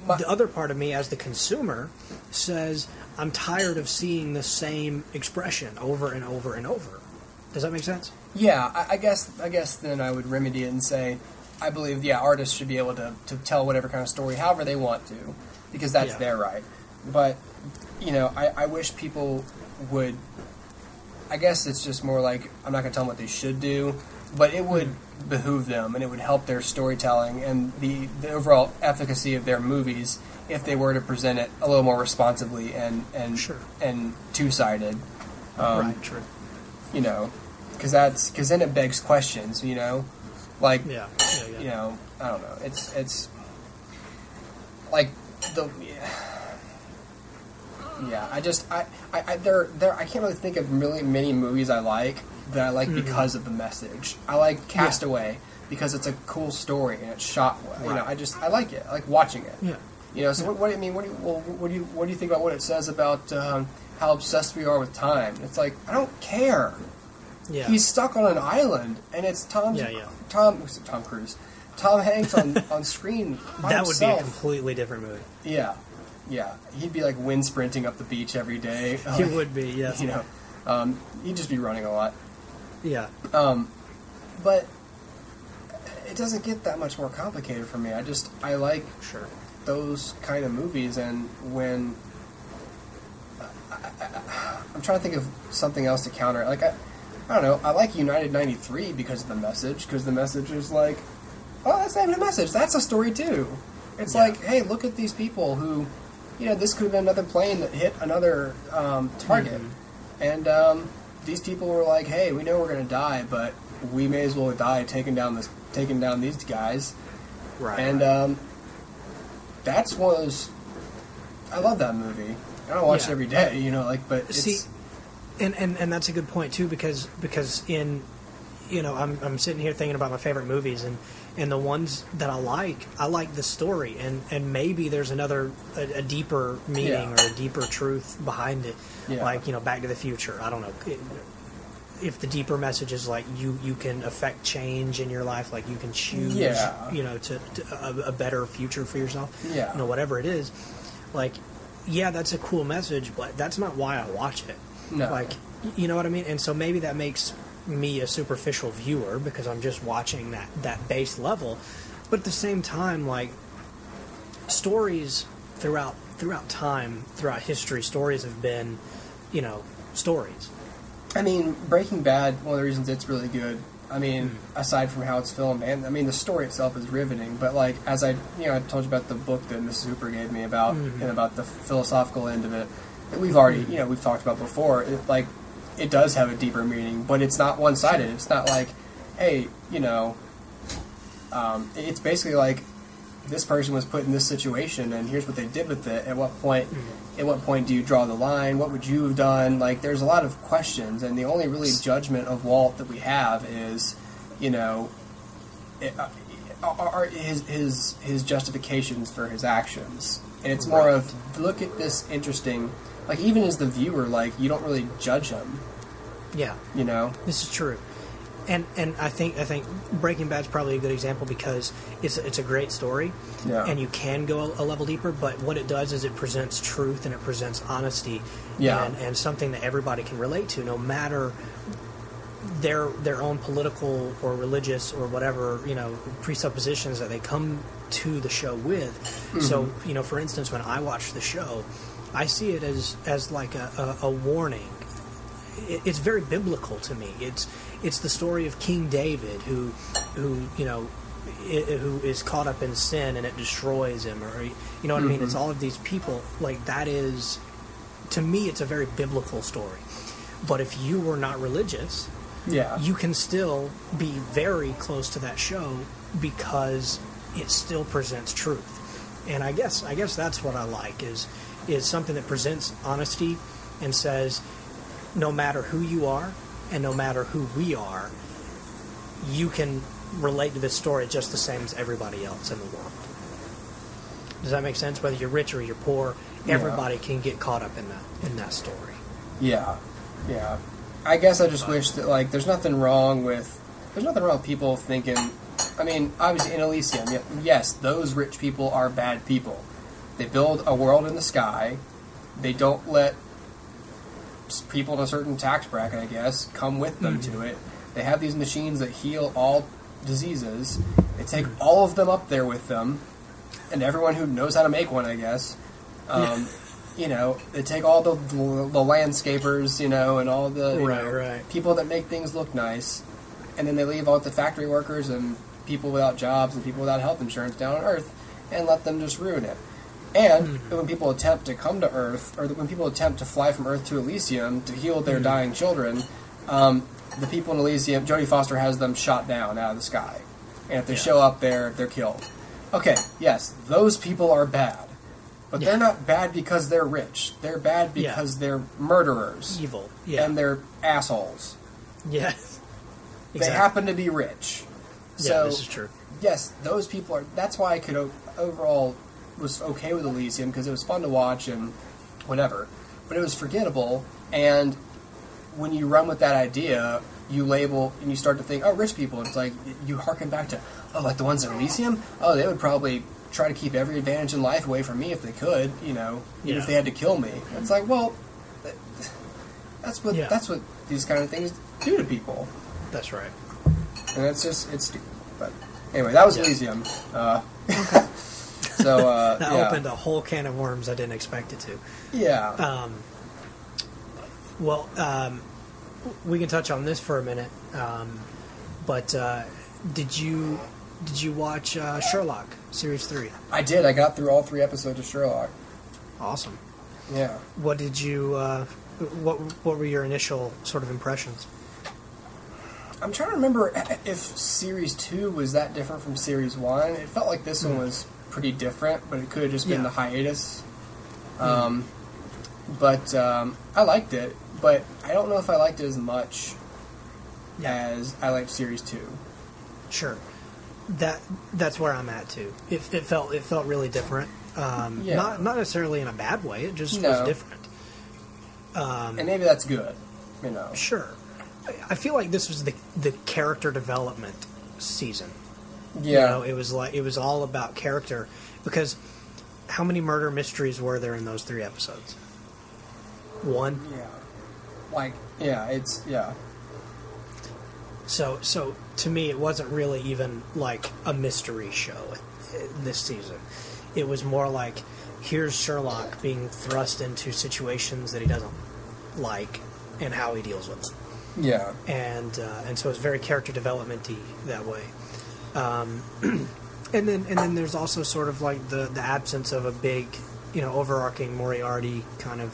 my, the other part of me, as the consumer, says I'm tired of seeing the same expression over and over and over. Does that make sense? Yeah, I, I guess I guess then I would remedy it and say I believe yeah artists should be able to to tell whatever kind of story however they want to. Because that's yeah. their right. But, you know, I, I wish people would, I guess it's just more like, I'm not going to tell them what they should do, but it would mm. behoove them, and it would help their storytelling and the, the overall efficacy of their movies if they were to present it a little more responsibly and, and, sure. and two-sided. Um, right, true. You know, because that's, because then it begs questions, you know? Like, yeah. Yeah, yeah. you know, I don't know. It's, it's, like, The, yeah. yeah, I just I, I, I there there I can't really think of really many movies I like that I like mm-hmm. because of the message. I like Castaway yeah. because it's a cool story and it's shot well. Right. You know, I just I like it. I like watching it. Yeah. You know, so yeah. what, what do you mean? What do you well, what do you what do you think about what it says about um, how obsessed we are with time? It's like I don't care. Yeah. He's stuck on an island, and it's Tom's, yeah, yeah. Tom Tom Tom Cruise. Tom Hanks on, on screen by That himself. Would be a completely different movie. Yeah. Yeah. He'd be, like, wind sprinting up the beach every day. He um, would be, yes. You know, um, he'd just be running a lot. Yeah. Um, but it doesn't get that much more complicated for me. I just, I like sure. those kind of movies, and when... I, I, I'm trying to think of something else to counter. Like, I, I don't know, I like United ninety-three because of the message, because the message is, like... Oh, that's not even a message. That's a story, too. It's yeah. like, hey, look at these people who, you know, this could have been another plane that hit another um, target. Mm-hmm. And um, these people were like, hey, we know we're going to die, but we may as well die taking down this, taking down these guys. Right. And um, that's one of those... I love that movie. I don't watch yeah. it every day, you know, like, but it's... See, and, and, and that's a good point, too, because, because in... You know, I'm I'm sitting here thinking about my favorite movies, and, and the ones that I like, I like the story, and, and maybe there's another a, a deeper meaning yeah. or a deeper truth behind it, yeah. like you know, Back to the Future. I don't know it, if the deeper message is like you, you can affect change in your life, like you can choose, yeah. you know, to, to a, a better future for yourself. Yeah, you know, whatever it is, like yeah, that's a cool message, but that's not why I watch it. No. Like you know what I mean, and so maybe that makes me a superficial viewer because I'm just watching that, that base level, but at the same time, like stories throughout throughout time, throughout history, stories have been, you know, stories. I mean, Breaking Bad, one of the reasons it's really good. I mean, mm. aside from how it's filmed, and I mean the story itself is riveting. But like as I, you know, I told you about the book that Missus Hooper gave me about mm-hmm. and about the philosophical end of it that we've already, you know, we've talked about before. It, like. It does have a deeper meaning, but it's not one-sided. It's not like, hey, you know, Um, it's basically like this person was put in this situation, and here's what they did with it. At what point? Mm-hmm. At what point do you draw the line? What would you have done? Like, there's a lot of questions, and the only really judgment of Walt that we have is, you know, it, uh, are his his his justifications for his actions. And it's more right. of look at this interesting. Like, even as the viewer, like, you don't really judge him. Yeah, you know, this is true. And and I think I think Breaking Bad's probably a good example because it's it's a great story, yeah. and you can go a, a level deeper. But what it does is it presents truth and it presents honesty, yeah, and, and something that everybody can relate to, no matter their their own political or religious or whatever, you know, presuppositions that they come to the show with. Mm-hmm. So, you know, for instance, when I watch the show, I see it as as like a, a, a warning. It's very biblical to me. It's it's the story of King David, who who you know I, who is caught up in sin and it destroys him, or you know what mm-hmm. I mean. It's all of these people. Like, that is, to me, it's a very biblical story. But if you were not religious, yeah, you can still be very close to that show because it still presents truth. And I guess I guess that's what I like is is something that presents honesty and says, no matter who you are and no matter who we are, you can relate to this story just the same as everybody else in the world. Does that make sense? Whether you're rich or you're poor, everybody yeah. can get caught up in that in that story. Yeah, yeah. I guess I just wish that, like, there's nothing wrong with there's nothing wrong with people thinking. I mean, obviously in Elysium, yes, those rich people are bad people. They build a world in the sky. They don't let people in a certain tax bracket, I guess, come with them mm-hmm. to it. They have these machines that heal all diseases. They take all of them up there with them, and everyone who knows how to make one, I guess. Um, you know, they take all the, the, the landscapers, you know, and all the you right, know, right. people that make things look nice, and then they leave all the factory workers and people without jobs and people without health insurance down on Earth and let them just ruin it. And when people attempt to come to Earth, or when people attempt to fly from Earth to Elysium to heal their mm-hmm. dying children, um, the people in Elysium, Jodie Foster has them shot down out of the sky. And if they yeah. show up there, they're killed. Okay, yes, those people are bad. But yeah. they're not bad because they're rich. They're bad because yeah. they're murderers. Evil. Yeah. And they're assholes. Yes. Exactly. They happen to be rich. Yeah, so, this is true. Yes, those people are... That's why I could o- overall... was okay with Elysium because it was fun to watch and whatever, but it was forgettable. And when you run with that idea, you label and you start to think, oh, rich people. It's like you harken back to, oh, like the ones in Elysium. Oh, they would probably try to keep every advantage in life away from me if they could, you know, even yeah. if they had to kill me. It's like, well, that's what yeah. that's what these kind of things do to people. That's right. And it's just it's stupid. But anyway, that was yeah. Elysium. Uh, okay. So, uh, that yeah. opened a whole can of worms I didn't expect it to. Yeah. Um, well, um, we can touch on this for a minute. Um, but uh, did you did you watch uh, Sherlock series three? I did. I got through all three episodes of Sherlock. Awesome. Yeah. What did you? Uh, what What were your initial sort of impressions? I'm trying to remember if series two was that different from series one. It felt like this mm. one was pretty different, but it could have just been yeah. the hiatus. Um, mm. But um, I liked it, but I don't know if I liked it as much yeah. as I liked series two. Sure, that that's where I'm at too. It, it felt it felt really different. Um, yeah. Not not necessarily in a bad way. It just no. was different. Um, and maybe that's good. You know. Sure. I feel like this was the the character development season. Yeah. You know, it was like it was all about character, because how many murder mysteries were there in those three episodes? One? Yeah. Like yeah, it's yeah. So so to me it wasn't really even like a mystery show this season. It was more like here's Sherlock being thrust into situations that he doesn't like and how he deals with them. Yeah. And uh, and so it's very character development-y that way. Um, and then, and then there's also sort of like the, the absence of a big, you know, overarching Moriarty kind of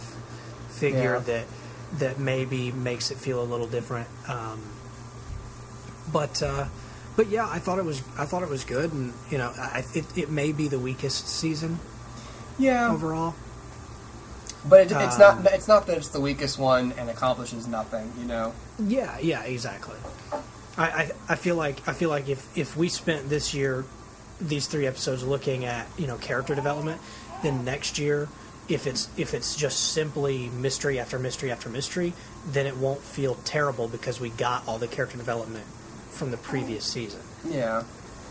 figure yeah. that that maybe makes it feel a little different. Um, but uh, But yeah, I thought it was I thought it was good, and you know, I, it it may be the weakest season. Yeah. Overall. But it, it's um, not it's not that it's the weakest one and accomplishes nothing, you know. Yeah, yeah, exactly. I, I I feel like I feel like if if we spent this year, these three episodes looking at, you know, character development, then next year, if it's if it's just simply mystery after mystery after mystery, then it won't feel terrible because we got all the character development from the previous season. Yeah.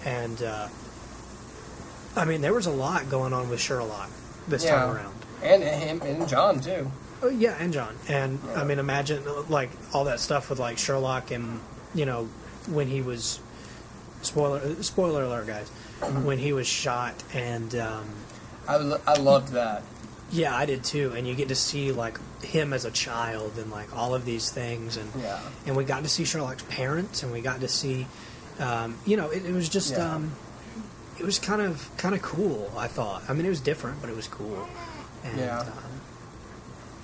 And uh, I mean, there was a lot going on with Sherlock this yeah. time around. And him and John too. Oh, yeah, and John. And yeah. I mean, imagine like all that stuff with like Sherlock and, you know, when he was spoiler spoiler alert, guys, when he was shot, and um, I lo- I loved that. Yeah, I did too. And you get to see like him as a child and like all of these things, and yeah. and we got to see Sherlock's parents, and we got to see, um, you know, it, it was just yeah. um, it was kind of kind of cool. I thought. I mean, it was different, but it was cool. And, yeah. Um,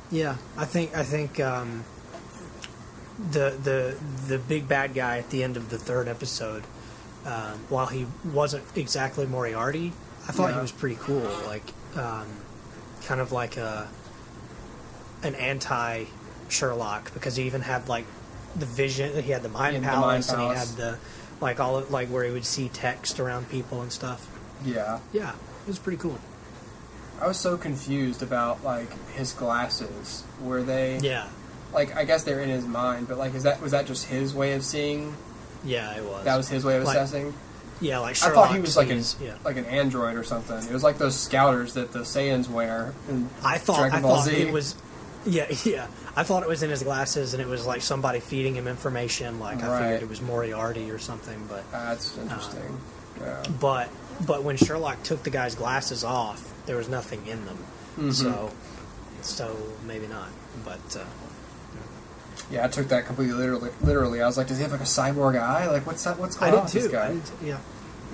yeah, I think I think um, the the the big bad guy at the end of the third episode, um, while he wasn't exactly Moriarty, I thought yeah. he was pretty cool. Like, um, kind of like a an anti Sherlock, because he even had like the vision. He had the mind, yeah, palace, the mind palace, and he had the like all of, like where he would see text around people and stuff. Yeah. Yeah, it was pretty cool. I was so confused about, like, his glasses. Were they... Yeah. Like, I guess they're in his mind, but, like, is that was that just his way of seeing? Yeah, it was. That was his way of like, assessing? Yeah, like Sherlock. I thought he was, like, sees, an, yeah. like an android or something. It was like those scouters that the Saiyans wear in I thought, Dragon Ball I thought Z. It was... Yeah, yeah. I thought it was in his glasses, and it was, like, somebody feeding him information. Like, right. I figured it was Moriarty or something, but... That's interesting. Um, yeah. But... But when Sherlock took the guy's glasses off, there was nothing in them. Mm-hmm. So, so maybe not. But uh, yeah, I took that completely literally. Literally, I was like, "Does he have like a cyborg eye? Like, what's that? What's going on with this guy?" I did too. Yeah,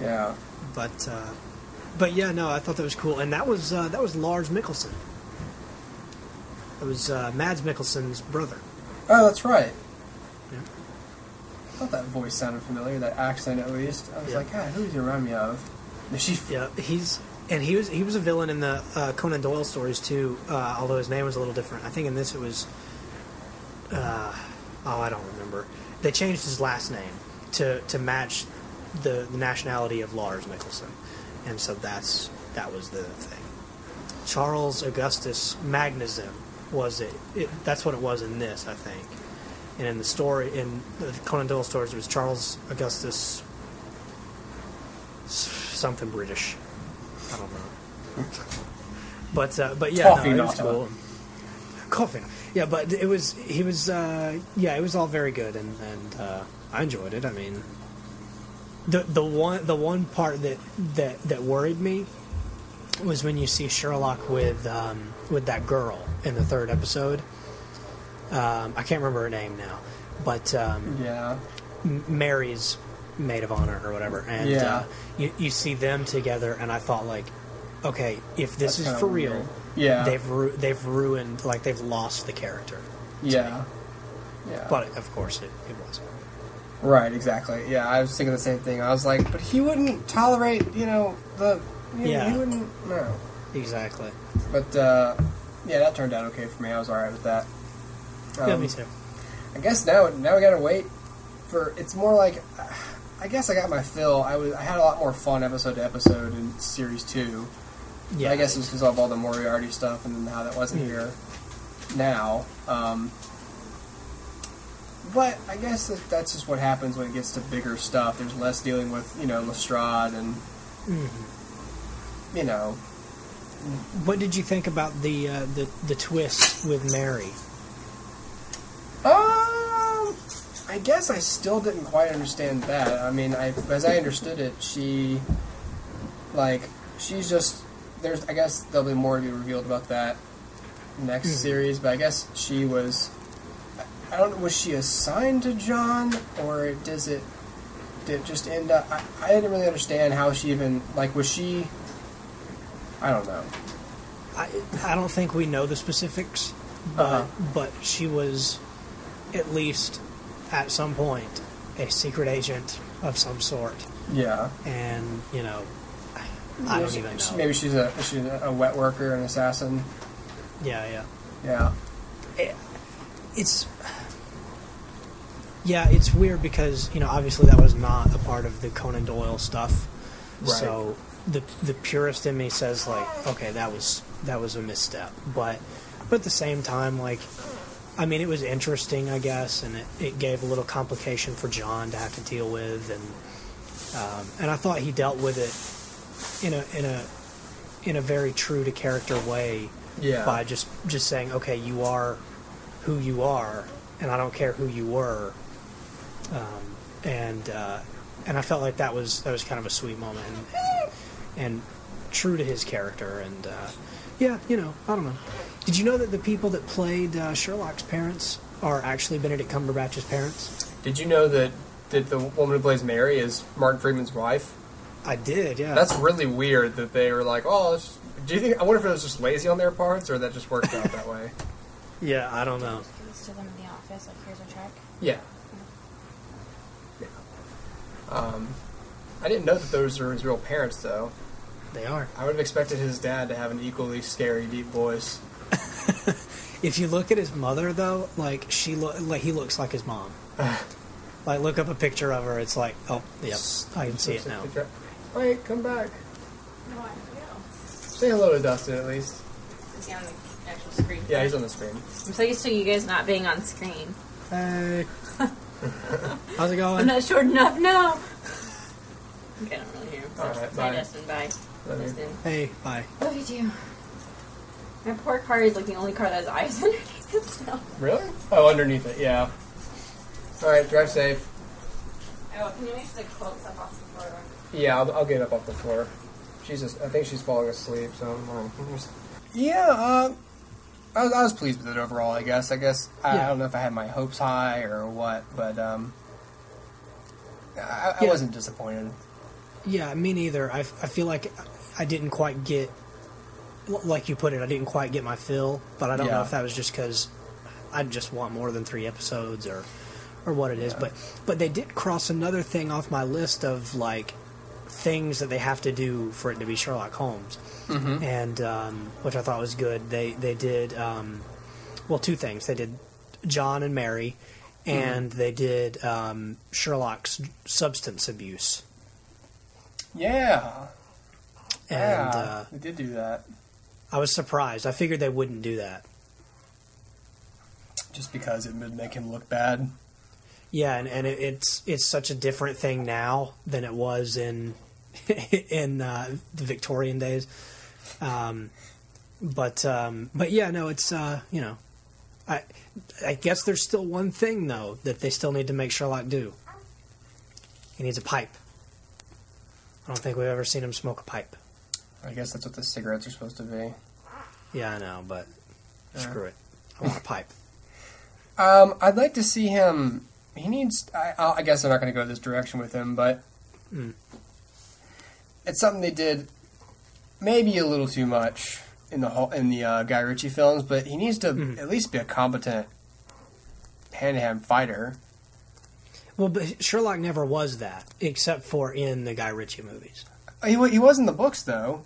yeah. But uh, but yeah, no, I thought that was cool, and that was uh, that was Lars Mikkelsen. It was uh, Mads Mikkelsen's brother. Oh, that's right. Yeah. I thought that voice sounded familiar. That accent, at least. I was yeah. like, "God, who does he remind me of?" Yeah, he's and he was he was a villain in the uh, Conan Doyle stories too, uh, although his name was a little different. I think in this it was, uh, oh, I don't remember. They changed his last name to, to match the, the nationality of Lars Mikkelsen, and so that's that was the thing. Charles Augustus Magnuson was it, it? That's what it was in this, I think. And in the story in the Conan Doyle stories, it was Charles Augustus. Something British, I don't know, but uh, but yeah, coffee no, it was cool. Coffee, yeah, but it was he was uh, yeah, it was all very good, and and uh, I enjoyed it. I mean, the the one the one part that, that, that worried me was when you see Sherlock with um, with that girl in the third episode. Um, I can't remember her name now, but um, yeah, M- Mary's. Maid of honor or whatever, and yeah. uh, you you see them together, and I thought like, okay, if this That's is for real, weird. yeah, they've ru- they've ruined like they've lost the character. Yeah, me. yeah. But of course it, it wasn't. Right, exactly. Yeah, I was thinking the same thing. I was like, but he wouldn't tolerate, you know, the you yeah, know, he wouldn't no, exactly. But uh, yeah, that turned out okay for me. I was all right with that. Um, yeah, me too. I guess now now we gotta wait for it's more like. Uh, I guess I got my fill. I was I had a lot more fun episode to episode in series two. Yeah, but I guess it was because of all the Moriarty stuff and how that wasn't yeah. here now. Um, but I guess that, that's just what happens when it gets to bigger stuff. There's less dealing with, you know, Lestrade and mm-hmm. you know. What did you think about the uh, the the twist with Mary? Oh. I guess I still didn't quite understand that. I mean, I, as I understood it, she, like, she's just, there's, I guess there'll be more to be revealed about that next mm-hmm. series, but I guess she was, I don't know, was she assigned to John, or does it, did it just end up, I, I didn't really understand how she even, like, was she, I don't know. I, I don't think we know the specifics, but, uh-huh. but she was at least... at some point, a secret agent of some sort. Yeah. And, you know, I don't even know. Maybe she's a she's a wet worker, an assassin. Yeah, yeah. Yeah. It, it's... Yeah, it's weird because, you know, obviously that was not a part of the Conan Doyle stuff. Right. So the the purist in me says, like, okay, that was that was a misstep. But, but at the same time, like... I mean, it was interesting, I guess, and it, it gave a little complication for John to have to deal with, and um, and I thought he dealt with it in a in a in a very true to character way, yeah. by just, just saying, okay, you are who you are, and I don't care who you were, um, and uh, and I felt like that was that was kind of a sweet moment, and, and true to his character, and uh, yeah, you know, I don't know. Did you know that the people that played uh, Sherlock's parents are actually Benedict Cumberbatch's parents? Did you know that, that the woman who plays Mary is Martin Freeman's wife? I did, yeah. That's really weird that they were like, oh, let's, do you think, I wonder if it was just lazy on their parts or that just worked out that way? Yeah, I don't know. He was to them in the office, like, here's a check? Yeah. Yeah. Um, I didn't know that those were his real parents, though. They are. I would have expected his dad to have an equally scary, deep voice. If you look at his mother, though, like she lo- like he looks like his mom. Like, look up a picture of her. It's like, oh, yep, I can see it now. Wait, come back. No, I Say hello to Dustin at least. Is he on the actual screen? Yeah, he's on the screen. I'm so used to you guys not being on screen. Hey, how's it going? I'm not short enough. No. Okay, I don't really hear him. So, all right, bye, Dustin. Bye, Love Dustin. You. Hey, bye. Love you too. My poor car is like the only car that has eyes underneath itself. Really? Oh, underneath it, yeah. Alright, drive safe. Oh, can you make sure the quote's up off the floor? Yeah, I'll, I'll get up off the floor. She's just, I think she's falling asleep, so um, yeah, uh, I was, I was pleased with it overall, I guess. I guess, I, yeah. I don't know if I had my hopes high or what, but um, I, I yeah. wasn't disappointed. Yeah, me neither. I, I feel like I didn't quite get... Like you put it, I didn't quite get my fill, but I don't yeah. know if that was just because I just want more than three episodes or, or what it is. Yeah. But but they did cross another thing off my list of, like, things that they have to do for it to be Sherlock Holmes, mm-hmm. and um, which I thought was good. They they did, um, well, two things. They did John and Mary, and mm-hmm. they did um, Sherlock's substance abuse. Yeah. And, yeah, uh, they did do that. I was surprised. I figured they wouldn't do that. Just because it would make him look bad? Yeah, and, and it, it's it's such a different thing now than it was in in uh, the Victorian days. Um, but, um, but yeah, no, it's, uh, you know, I, I guess there's still one thing, though, that they still need to make Sherlock do. He needs a pipe. I don't think we've ever seen him smoke a pipe. I guess that's what the cigarettes are supposed to be. Yeah, I know, but yeah. Screw it. I want a pipe. Um, I'd like to see him... He needs... I, I guess I'm not going to go this direction with him, but... Mm. It's something they did maybe a little too much in the whole, in the uh, Guy Ritchie films, but he needs to mm. at least be a competent hand-to-hand fighter. Well, but Sherlock never was that, except for in the Guy Ritchie movies. He, he was in the books, though.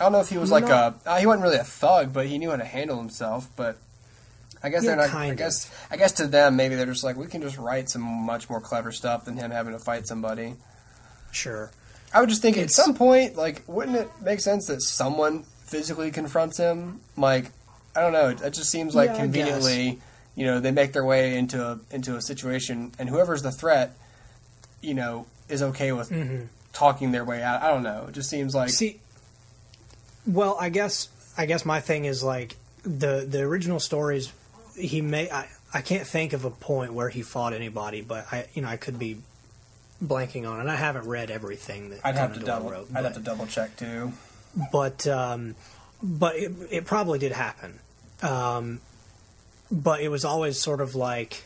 I don't know if he was like no. a... Uh, he wasn't really a thug, but he knew how to handle himself, but... I guess yeah, they're not... Kind I guess of. I guess to them, maybe they're just like, we can just write some much more clever stuff than him having to fight somebody. Sure. I would just think it's, at some point, like, wouldn't it make sense that someone physically confronts him? Like, I don't know. It, it just seems like yeah, conveniently, you know, they make their way into a, into a situation, and whoever's the threat, you know, is okay with... Mm-hmm. talking their way out. I don't know. It just seems like... See, well, I guess I guess my thing is, like, the the original stories, he may... I, I can't think of a point where he fought anybody, but I, you know, I could be blanking on it. I haven't read everything that I'd have to double, wrote. I'd but, have to double-check, too. But, um, but it, it probably did happen. Um, but it was always sort of like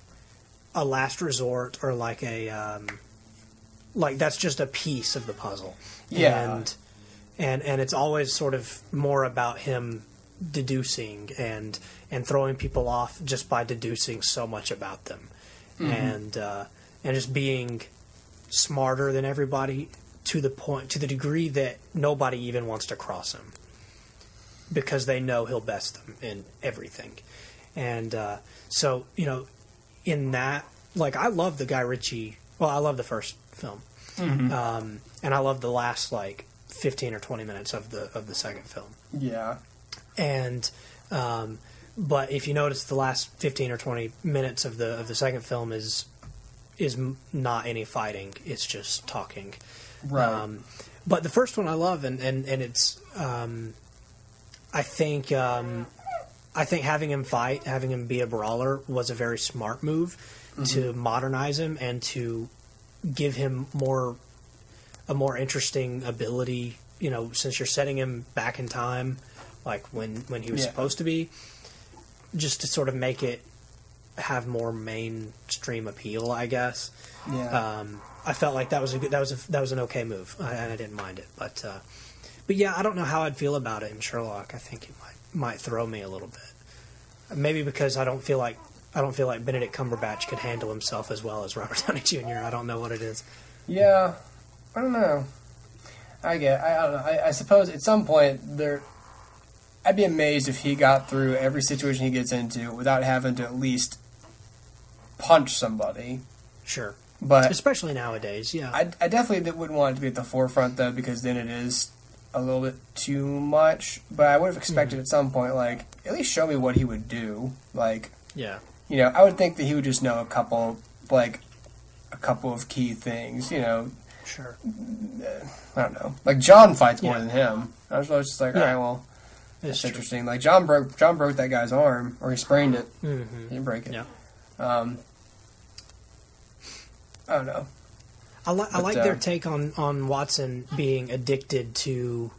a last resort or like a... Um, Like, that's just a piece of the puzzle. Yeah. And, and and it's always sort of more about him deducing and and throwing people off just by deducing so much about them. Mm-hmm. And uh, and just being smarter than everybody to the point, to the degree that nobody even wants to cross him because they know he'll best them in everything. And uh, so, you know, in that, like, I love the Guy Ritchie. Well, I love the first film, mm-hmm. um, and I love the last like fifteen or twenty minutes of the of the second film. Yeah, and um, but if you notice, the last fifteen or twenty minutes of the of the second film is is not any fighting; it's just talking. Right. Um, but the first one I love, and and and it's um, I think um, I think having him fight, having him be a brawler, was a very smart move. Mm-hmm. To modernize him and to give him more a more interesting ability, you know, since you're setting him back in time, like when, when he was yeah. supposed to be, just to sort of make it have more mainstream appeal, I guess. Yeah. Um, I felt like that was a good, that was a, that was an okay move, I, and I didn't mind it. But uh, but yeah, I don't know how I'd feel about it in Sherlock. I think it might might throw me a little bit, maybe because I don't feel like. I don't feel like Benedict Cumberbatch could handle himself as well as Robert Downey Junior I don't know what it is. Yeah, I don't know. I get. I, I don't know. I, I suppose at some point there, I'd be amazed if he got through every situation he gets into without having to at least punch somebody. Sure, but especially nowadays, yeah. I, I definitely wouldn't want it to be at the forefront though, because then it is a little bit too much. But I would have expected mm-hmm. at some point, like at least show me what he would do, like yeah. You know, I would think that he would just know a couple, like, a couple of key things, you know. Sure. I don't know. Like, John fights more yeah. than him. I was just like, all yeah. right, well, that's it's interesting. True. Like, John broke John broke that guy's arm, or he sprained it. Mm-hmm. He didn't break it. Yeah. Um, I don't know. I, li- I but, like uh, their take on, on Watson being addicted to,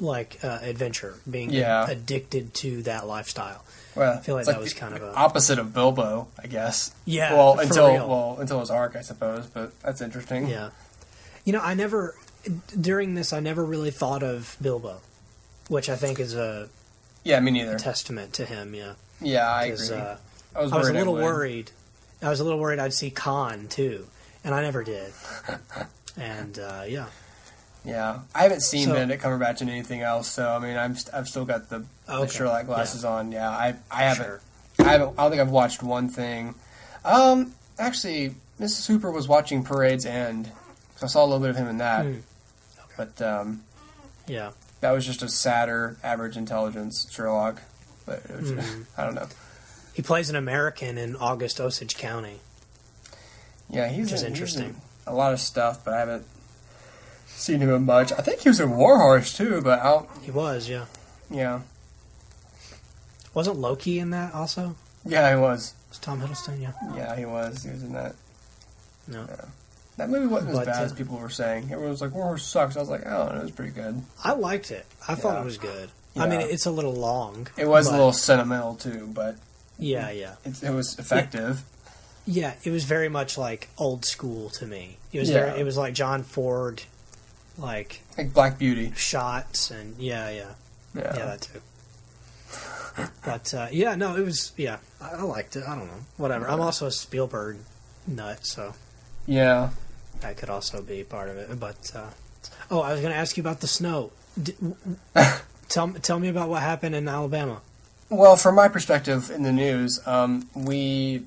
like, uh, adventure, being yeah. ad- addicted to that lifestyle. Well, I feel like that like was kind of a... opposite of Bilbo, I guess. Yeah, well, until real. well until his arc, I suppose. But that's interesting. Yeah, you know, I never during this, I never really thought of Bilbo, which I think is a yeah, me neither. A testament to him. Yeah, yeah, I agree. Uh, I was, I was a little worried. I was a little worried I'd see Khan too, and I never did. and uh, yeah, yeah, I haven't seen so, Benedict Cumberbatch in anything else. So I mean, I'm st- I've still got the. Okay. The Sherlock glasses yeah. on, yeah. I I haven't, sure. I haven't. I don't think I've watched one thing. Um, actually, Missus Hooper was watching Parade's End, so I saw a little bit of him in that. Mm. Okay. But um, yeah, that was just a sadder average intelligence Sherlock. But it was, mm. I don't know. He plays an American in August Osage County. Yeah, he's which in, is interesting. He's in a lot of stuff, but I haven't seen him in much. I think he was in Warhorse too, but I don't. He was, yeah. Yeah. Wasn't Loki in that also? Yeah, he was. It was Tom Hiddleston, yeah. Yeah, he was. He was in that. No. Yeah. That movie wasn't but, as bad uh, as people were saying. Everyone was like, Warhorse sucks. I was like, oh, it was pretty good. I liked it. I yeah. thought it was good. Yeah. I mean, it's a little long. It was but... a little sentimental, too, but... Yeah, yeah. It, it was effective. Yeah. yeah, it was very much, like, old school to me. It was yeah. very, It was like John Ford, like... Like Black Beauty. Shots and... Yeah, yeah. Yeah, yeah that, too. But, uh, yeah, no, it was, yeah, I, I liked it. I don't know. Whatever. I'm also a Spielberg nut, so. Yeah. That could also be part of it. But, uh, oh, I was going to ask you about the snow. D- tell, tell me about what happened in Alabama. Well, from my perspective in the news, um, we,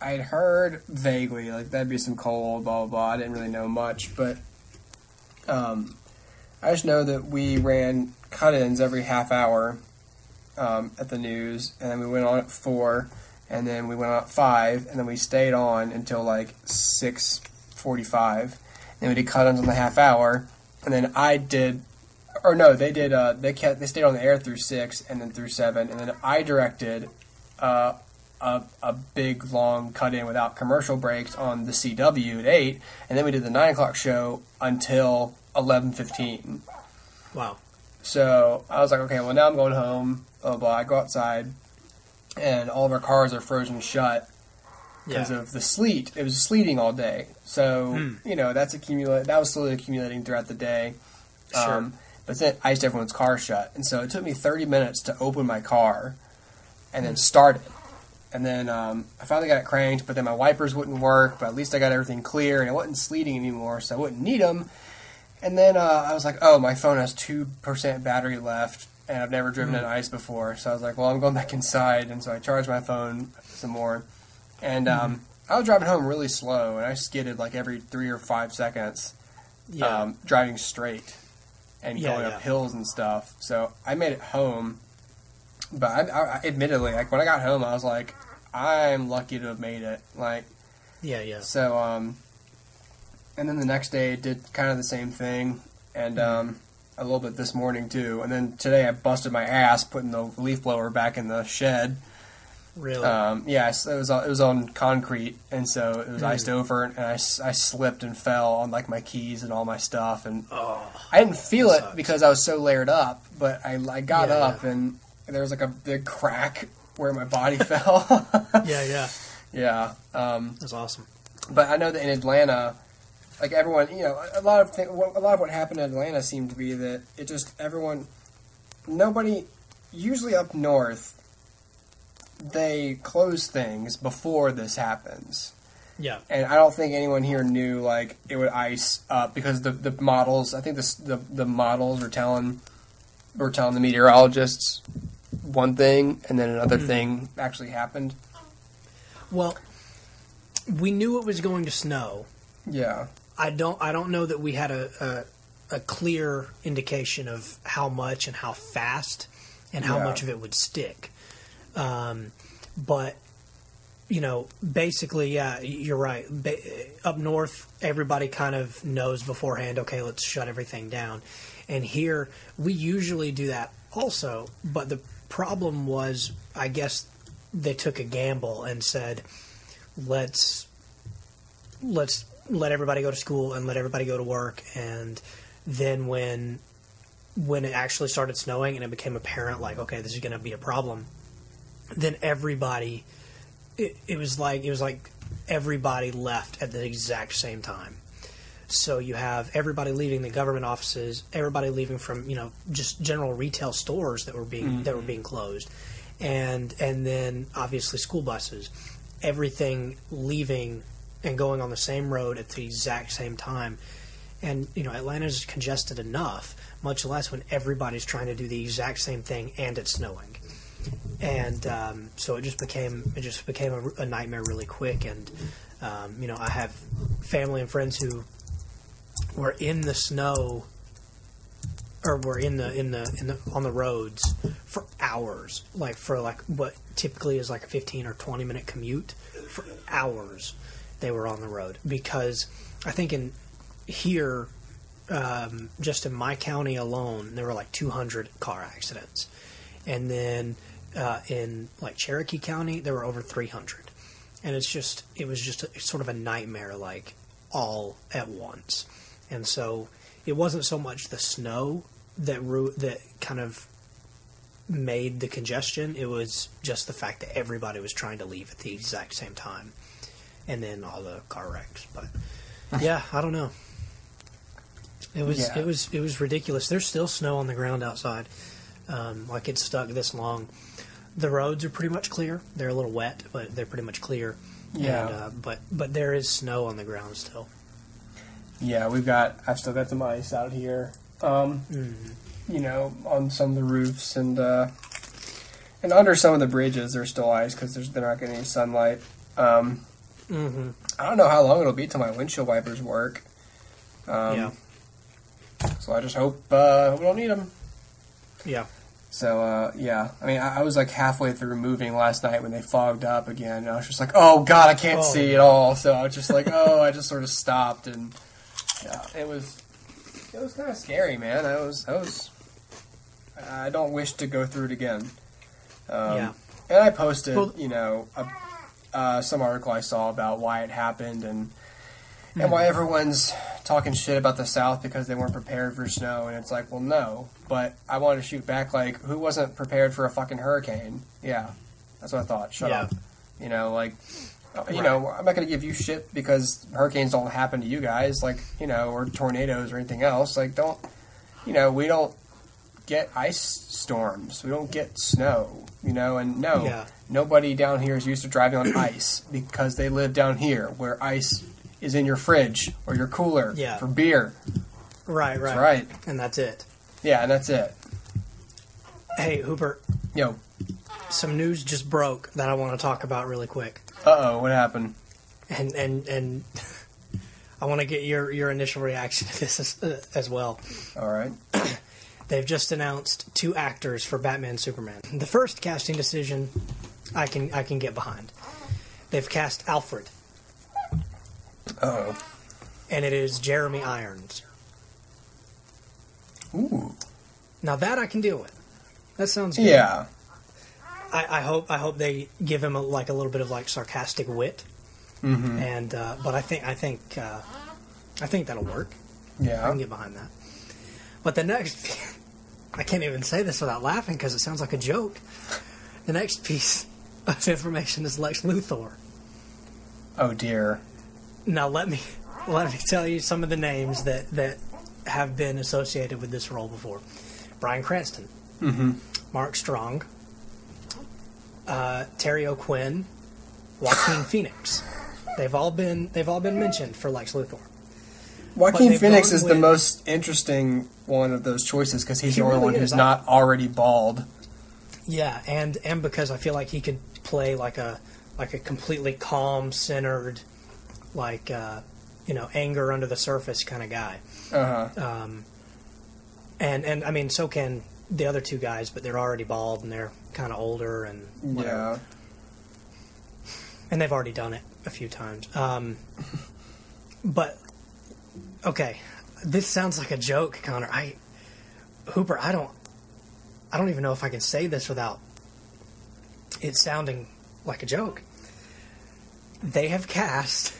I'd heard vaguely, like, that'd be some cold, blah, blah, blah. I didn't really know much, but, um, I just know that we ran cut-ins every half hour. Um, at the news, and then we went on at four, and then we went on at five, and then we stayed on until like six forty-five. Then we did cut-ons on the half hour, and then I did, or no, they did. Uh, they kept, they stayed on the air through six, and then through seven, and then I directed uh, a a big long cut-in without commercial breaks on the C W at eight, and then we did the nine o'clock show until eleven fifteen. Wow. So I was like, okay, well now I'm going home. Blah, blah, blah. I go outside, and all of our cars are frozen shut because yeah. of the sleet. It was sleeting all day, so mm. you know that's accumulate. That was slowly accumulating throughout the day. Sure. Um, but then I iced everyone's car shut, and so it took me thirty minutes to open my car and then start it. And then um, I finally got it cranked, but then my wipers wouldn't work, but at least I got everything clear, and it wasn't sleeting anymore, so I wouldn't need them. And then uh, I was like, oh, my phone has two percent battery left, and I've never driven mm. in ice before. So I was like, well, I'm going back inside, and so I charged my phone some more. And um, mm. I was driving home really slow, and I skidded like every three or five seconds yeah. um, driving straight and yeah, going yeah. up hills and stuff. So I made it home. But I, I, I, admittedly, like when I got home, I was like, I'm lucky to have made it. Like, yeah, yeah. So, um, and then the next day I did kind of the same thing, and mm-hmm. um, a little bit this morning too. And then today I busted my ass putting the leaf blower back in the shed. Really? Um, yeah. So it was it was on concrete, and so it was mm. iced over, and I, I slipped and fell on like my keys and all my stuff, and oh, I didn't feel it because I was so layered up. But I I got yeah, up yeah. and. There was like a big crack where my body fell. Yeah, yeah. Yeah. Um, That's awesome. But I know that in Atlanta, like everyone, you know, a lot of thing, a lot of what happened in Atlanta seemed to be that it just everyone, nobody, usually up north, they close things before this happens. Yeah. And I don't think anyone here knew like it would ice up because the, the models, I think the, the, the models were telling, were telling the meteorologists one thing, and then another mm. thing actually happened. Well, we knew it was going to snow. Yeah. I don't I don't know that we had a, a, a clear indication of how much and how fast and how yeah. much of it would stick. Um, but, you know, basically, yeah, you're right. Ba- up north, everybody kind of knows beforehand, okay, let's shut everything down. And here, we usually do that also, but the problem was, I guess they took a gamble and said, let's let's let everybody go to school and let everybody go to work. And then when when it actually started snowing and it became apparent, like, okay, this is going to be a problem, then everybody it, it was like it was like everybody left at the exact same time. So you have everybody leaving the government offices, everybody leaving from, you know, just general retail stores that were being mm-hmm. that were being closed, and and then obviously school buses, everything leaving and going on the same road at the exact same time. And, you know, Atlanta's congested enough, much less when everybody's trying to do the exact same thing and it's snowing. And um, so it just became it just became a, a nightmare really quick. And um, you know, I have family and friends who were in the snow, or were in the in the in the on the roads for hours, like for like what typically is like a fifteen or twenty minute commute. For hours, they were on the road because I think in here, um, just in my county alone, there were like two hundred car accidents, and then uh, in like Cherokee County, there were over three hundred, and it's just it was just a, sort of a nightmare, like all at once. And so it wasn't so much the snow that ru- that kind of made the congestion. It was just the fact that everybody was trying to leave at the exact same time, and then all the car wrecks. But yeah, I don't know. It was yeah. it was it was ridiculous. There's still snow on the ground outside. Um, like it's stuck this long. The roads are pretty much clear. They're a little wet, but they're pretty much clear. Yeah. And, uh, but but there is snow on the ground still. Yeah, we've got, I've still got some ice out here, um, mm. you know, on some of the roofs, and uh, and under some of the bridges there's still ice because they're not getting any sunlight. Um, mm-hmm. I don't know how long it'll be till my windshield wipers work. Um, yeah. So I just hope uh, we don't need them. Yeah. So, uh, yeah, I mean, I, I was like halfway through moving last night when they fogged up again, and I was just like, oh, God, I can't oh, see at all. So I was just like, oh, I just sort of stopped and... Yeah, it was it was kind of scary, man. I was I was I don't wish to go through it again. Um, yeah, and I posted, well, you know, a, uh, some article I saw about why it happened and mm-hmm. and why everyone's talking shit about the South because they weren't prepared for snow. And it's like, well, no, but I wanted to shoot back like, who wasn't prepared for a fucking hurricane? Yeah, that's what I thought. Shut yeah. up, you know, like. You right. know, I'm not going to give you shit because hurricanes don't happen to you guys, like, you know, or tornadoes or anything else. Like, don't, you know, we don't get ice storms. We don't get snow, you know, and no, yeah. nobody down here is used to driving on ice because they live down here where ice is in your fridge or your cooler yeah. for beer. Right, right. That's right. And that's it. Yeah, and that's it. Hey, Hooper. Yo. Some news just broke that I want to talk about really quick. Uh-oh, what happened? And and and I want to get your, your initial reaction to this as, uh, as well. All right. They've just announced two actors for Batman Superman. The first casting decision I can I can get behind. They've cast Alfred. Uh-oh. And it is Jeremy Irons. Ooh. Now that I can deal with. That sounds good. Yeah. I, I hope I hope they give him a, like a little bit of like sarcastic wit, mm-hmm. and uh, but I think I think uh, I think that'll work. Yeah, I can get behind that. But the next, I can't even say this without laughing because it sounds like a joke. The next piece of information is Lex Luthor. Oh dear! Now let me let me tell you some of the names that that have been associated with this role before: Bryan Cranston, mm-hmm. Mark Strong. Uh, Terry O'Quinn, Joaquin Phoenix. They've all been they've all been mentioned for Lex Luthor. Joaquin Phoenix is with, the most interesting one of those choices because he's he the only really one who's is. not already bald. Yeah, and and because I feel like he could play like a like a completely calm, centered, like uh, you know, anger under the surface kind of guy. Uh huh. Um, and and I mean, so can the other two guys, but they're already bald and they're kind of older and whatever. Yeah. And they've already done it a few times. Um, but okay, this sounds like a joke, Connor. I, Hooper, I don't, I don't even know if I can say this without it sounding like a joke. They have cast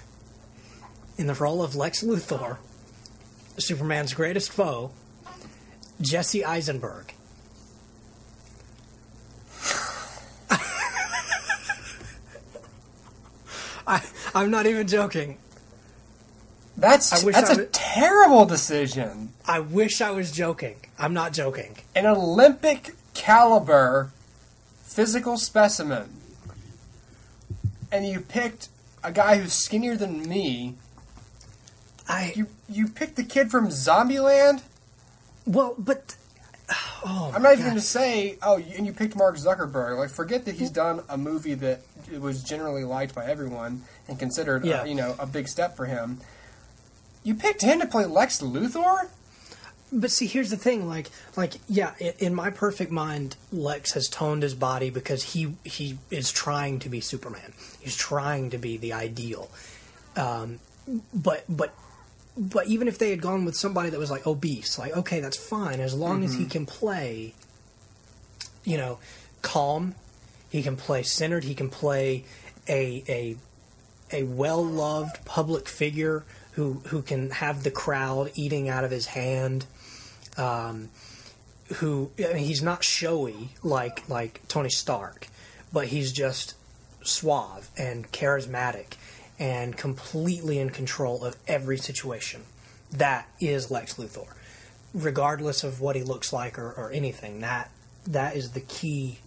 in the role of Lex Luthor, Superman's greatest foe, Jesse Eisenberg. I, I'm not even joking. That's I wish that's I was, a terrible decision. I wish I was joking. I'm not joking. An Olympic caliber physical specimen. And you picked a guy who's skinnier than me. I you you picked the kid from Zombieland? Well, but oh, I'm not even going to say. Oh, and you picked Mark Zuckerberg. Like, forget that he's done a movie that was generally liked by everyone and considered, yeah. a, you know, a big step for him. You picked him to play Lex Luthor. But see, here's the thing. Like, like, yeah, in my perfect mind, Lex has toned his body because he he is trying to be Superman. He's trying to be the ideal. Um, but but. But even if they had gone with somebody that was, like, obese, like, okay, that's fine. As long mm-hmm. as he can play, you know, calm, he can play centered, he can play a a a well-loved public figure who, who can have the crowd eating out of his hand, um, who, I mean, he's not showy like, like Tony Stark, but he's just suave and charismatic and completely in control of every situation. That is Lex Luthor. Regardless of what he looks like or, or anything, that that is the key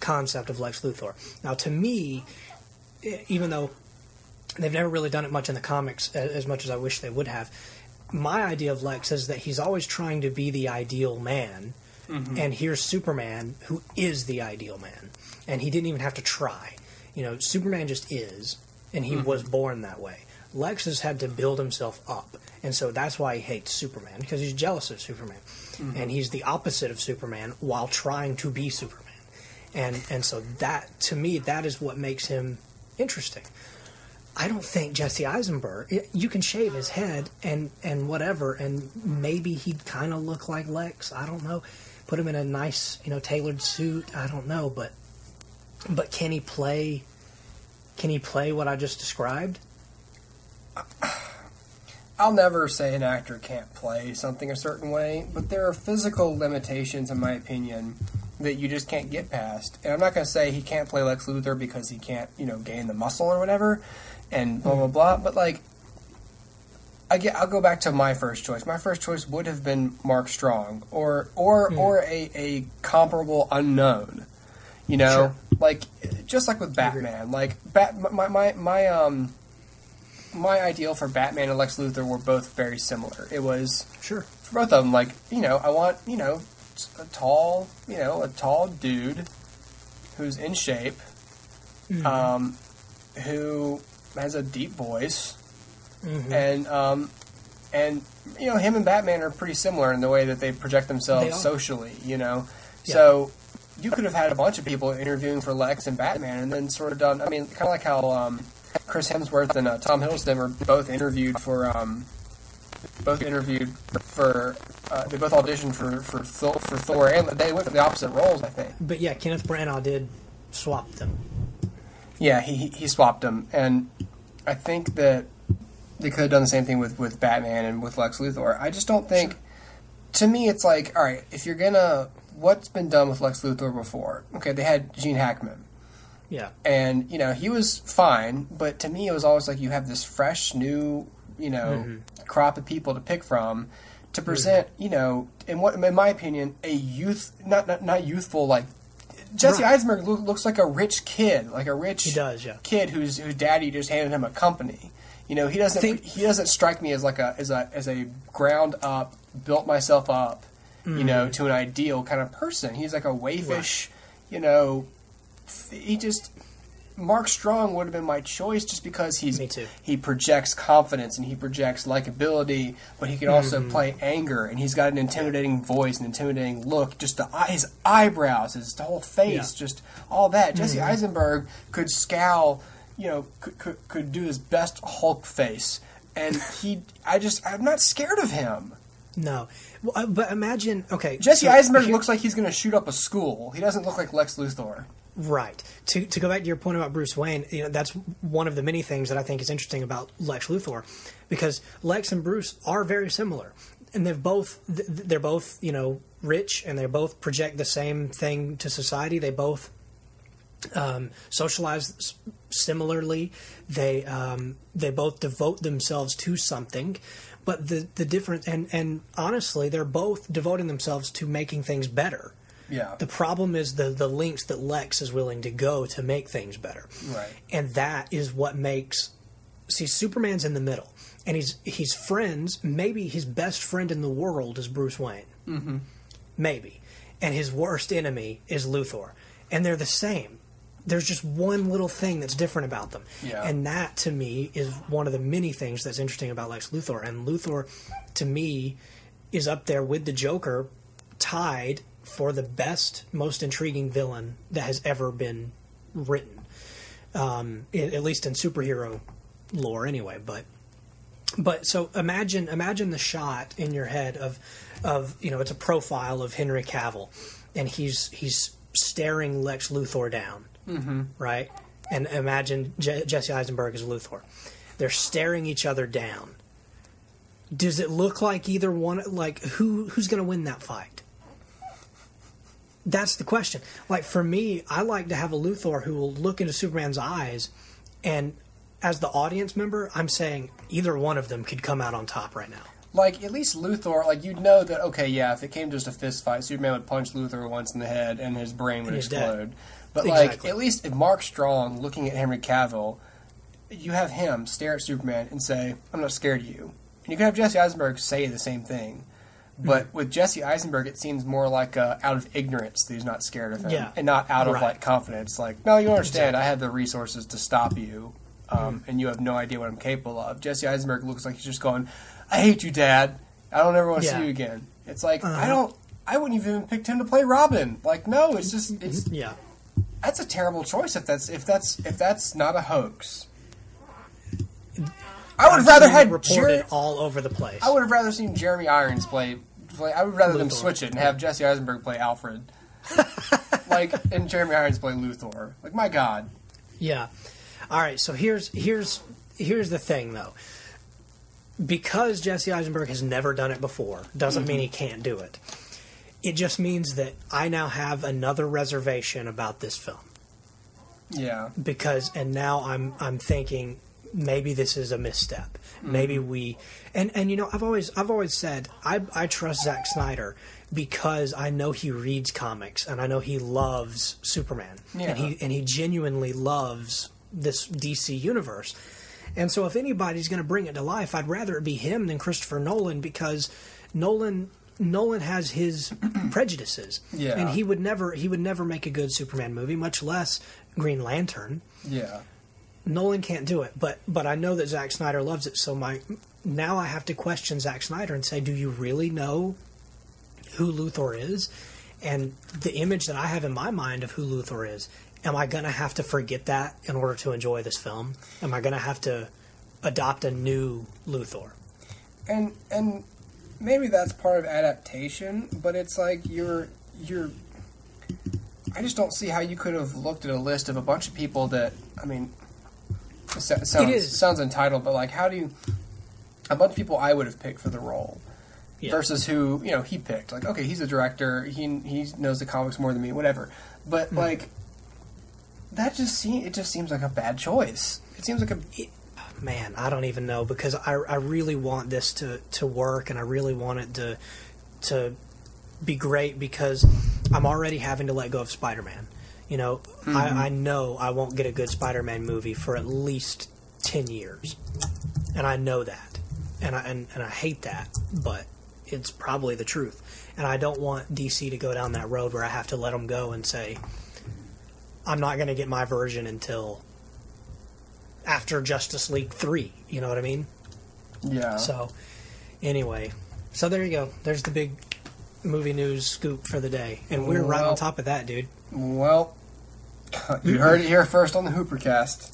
concept of Lex Luthor. Now, to me, even though they've never really done it much in the comics as much as I wish they would have, my idea of Lex is that he's always trying to be the ideal man, mm-hmm. and here's Superman, who is the ideal man. And he didn't even have to try. You know, Superman just is. And he mm-hmm. was born that way. Lex has had to build himself up. And so that's why he hates Superman, because he's jealous of Superman. Mm-hmm. And he's the opposite of Superman while trying to be Superman. And and so that, to me, that is what makes him interesting. I don't think Jesse Eisenberg, it, you can shave his head and, and whatever, and maybe he'd kind of look like Lex. I don't know. Put him in a nice, you know, tailored suit. I don't know. But but can he play... Can he play what I just described? I'll never say an actor can't play something a certain way, but there are physical limitations, in my opinion, that you just can't get past. And I'm not going to say he can't play Lex Luthor because he can't, you know, gain the muscle or whatever, and blah, blah, blah. But, like, I get, I'll go back to my first choice. My first choice would have been Mark Strong or or mm. or a, a comparable unknown. You know, sure. Like just like with Batman, like Bat. My my my um my ideal for Batman and Lex Luthor were both very similar. It was sure for both of them. Like you know, I want you know a tall you know a tall dude who's in shape, mm-hmm. um, who has a deep voice, mm-hmm. and um, and you know him and Batman are pretty similar in the way that they project themselves they socially. You know, yeah. so. You could have had a bunch of people interviewing for Lex and Batman, and then sort of done. I mean, kind of like how um, Chris Hemsworth and uh, Tom Hiddleston were both interviewed for, um, both interviewed for. Uh, they both auditioned for for Thor, for Thor, and they went for the opposite roles, I think. But yeah, Kenneth Branagh did swap them. Yeah, he he swapped them, and I think that they could have done the same thing with with Batman and with Lex Luthor. I just don't think. Sure. To me, it's like, all right, if you're gonna. What's been done with Lex Luthor before? Okay, they had Gene Hackman. Yeah. And, you know, he was fine, but to me it was always like you have this fresh, new, you know, mm-hmm. crop of people to pick from to present, mm-hmm. you know, in what, in my opinion, a youth, not not, not youthful, like, Jesse right. Eisenberg lo- looks like a rich kid, like a rich he does, yeah. kid whose whose daddy just handed him a company. You know, he doesn't think... he doesn't strike me as like a as a as a ground up, built myself up. You know, to an ideal kind of person. He's like a waifish, right. you know, he just, Mark Strong would have been my choice just because he's, Me too. he projects confidence and he projects likability, but he can also mm-hmm. play anger and he's got an intimidating voice, an intimidating look, just the his eyebrows, his whole face, yeah. just all that. Jesse mm-hmm. Eisenberg could scowl, you know, could, could, could do his best Hulk face. And he, I just, I'm not scared of him. No. Well, but imagine, okay. Jesse so, Eisenberg here, looks like he's going to shoot up a school. He doesn't look like Lex Luthor. Right. To to go back to your point about Bruce Wayne, you know, that's one of the many things that I think is interesting about Lex Luthor, because Lex and Bruce are very similar, and they've both they're both you know rich, and they both project the same thing to society. They both um, socialize similarly. They um, they both devote themselves to something. But the, the difference, and, and honestly, they're both devoting themselves to making things better. Yeah. The problem is the, the lengths that Lex is willing to go to make things better. Right. And that is what makes, see, Superman's in the middle. And he's, he's friends, maybe his best friend in the world is Bruce Wayne. Mm-hmm. Maybe. And his worst enemy is Luthor. And they're the same. There's just one little thing that's different about them. Yeah. And that, to me, is one of the many things that's interesting about Lex Luthor. And Luthor, to me, is up there with the Joker, tied for the best, most intriguing villain that has ever been written. Um, in, at least in superhero lore, anyway. But but so imagine imagine the shot in your head of, of you know, it's a profile of Henry Cavill. And he's he's staring Lex Luthor down. Mm-hmm. Right? And imagine Je- Jesse Eisenberg as Luthor. They're staring each other down. Does it look like either one, like, who who's going to win that fight? That's the question. Like, for me, I like to have a Luthor who will look into Superman's eyes, and as the audience member, I'm saying either one of them could come out on top right now. Like, at least Luthor, like, you'd know that, okay, yeah, if it came to just a fist fight, Superman would punch Luthor once in the head, and his brain would explode. Dead. But, exactly. like, at least if Mark Strong looking at Henry Cavill, you have him stare at Superman and say, I'm not scared of you. And you could have Jesse Eisenberg say the same thing. But mm-hmm. with Jesse Eisenberg, it seems more like uh, out of ignorance that he's not scared of him. Yeah. And not out right. of, like, confidence. Like, no, you don't understand. Exactly. I have the resources to stop you, um, mm-hmm. and you have no idea what I'm capable of. Jesse Eisenberg looks like he's just going, I hate you, Dad. I don't ever want to yeah. see you again. It's like, uh-huh. I don't... I wouldn't even pick him to play Robin. Like, no, it's just... it's yeah. That's a terrible choice if that's if that's if that's not a hoax. I would have rather had reported Jer- all over the place. I would have rather seen Jeremy Irons play. play I would rather Luthor. them switch it and have Jesse Eisenberg play Alfred, like and Jeremy Irons play Luthor. Like my God. Yeah. All right. So here's here's here's the thing though. Because Jesse Eisenberg has never done it before, doesn't mm-hmm. mean he can't do it. It just means that I now have another reservation about this film. Yeah. Because, and now I'm I'm thinking, maybe this is a misstep. Mm-hmm. Maybe we, and, and you know, I've always, I've always said I, I trust Zack Snyder because I know he reads comics and I know he loves Superman, yeah. and he, and he genuinely loves this D C universe. And so if anybody's going to bring it to life, I'd rather it be him than Christopher Nolan, because Nolan, Nolan has his prejudices, yeah. and he would never, he would never make a good Superman movie, much less Green Lantern. Yeah. Nolan can't do it, but but I know that Zack Snyder loves it, so my now I have to question Zack Snyder and say, do you really know who Luthor is? And the image that I have in my mind of who Luthor is, am I going to have to forget that in order to enjoy this film? Am I going to have to adopt a new Luthor? And and maybe that's part of adaptation, but it's like you're you're... I just don't see how you could have looked at a list of a bunch of people that, I mean... Sounds, it is. sounds entitled, but like, how do you? A bunch of people I would have picked for the role, yeah. versus who you know he picked. Like, okay, he's a director. He he knows the comics more than me. Whatever. But mm. like, that just seems it just seems like a bad choice. It seems like a it, man. I don't even know, because I I really want this to to work, and I really want it to to be great, because I'm already having to let go of Spider-Man. You know, mm-hmm. I, I know I won't get a good Spider-Man movie for at least ten years, and I know that, and I and, and I hate that, but it's probably the truth. And I don't want D C to go down that road where I have to let them go and say, I'm not going to get my version until after Justice League three. You know what I mean? Yeah. So, anyway, so there you go. There's the big movie news scoop for the day, and we're well, right on top of that, dude. Well. You heard it here first on the HooperCast.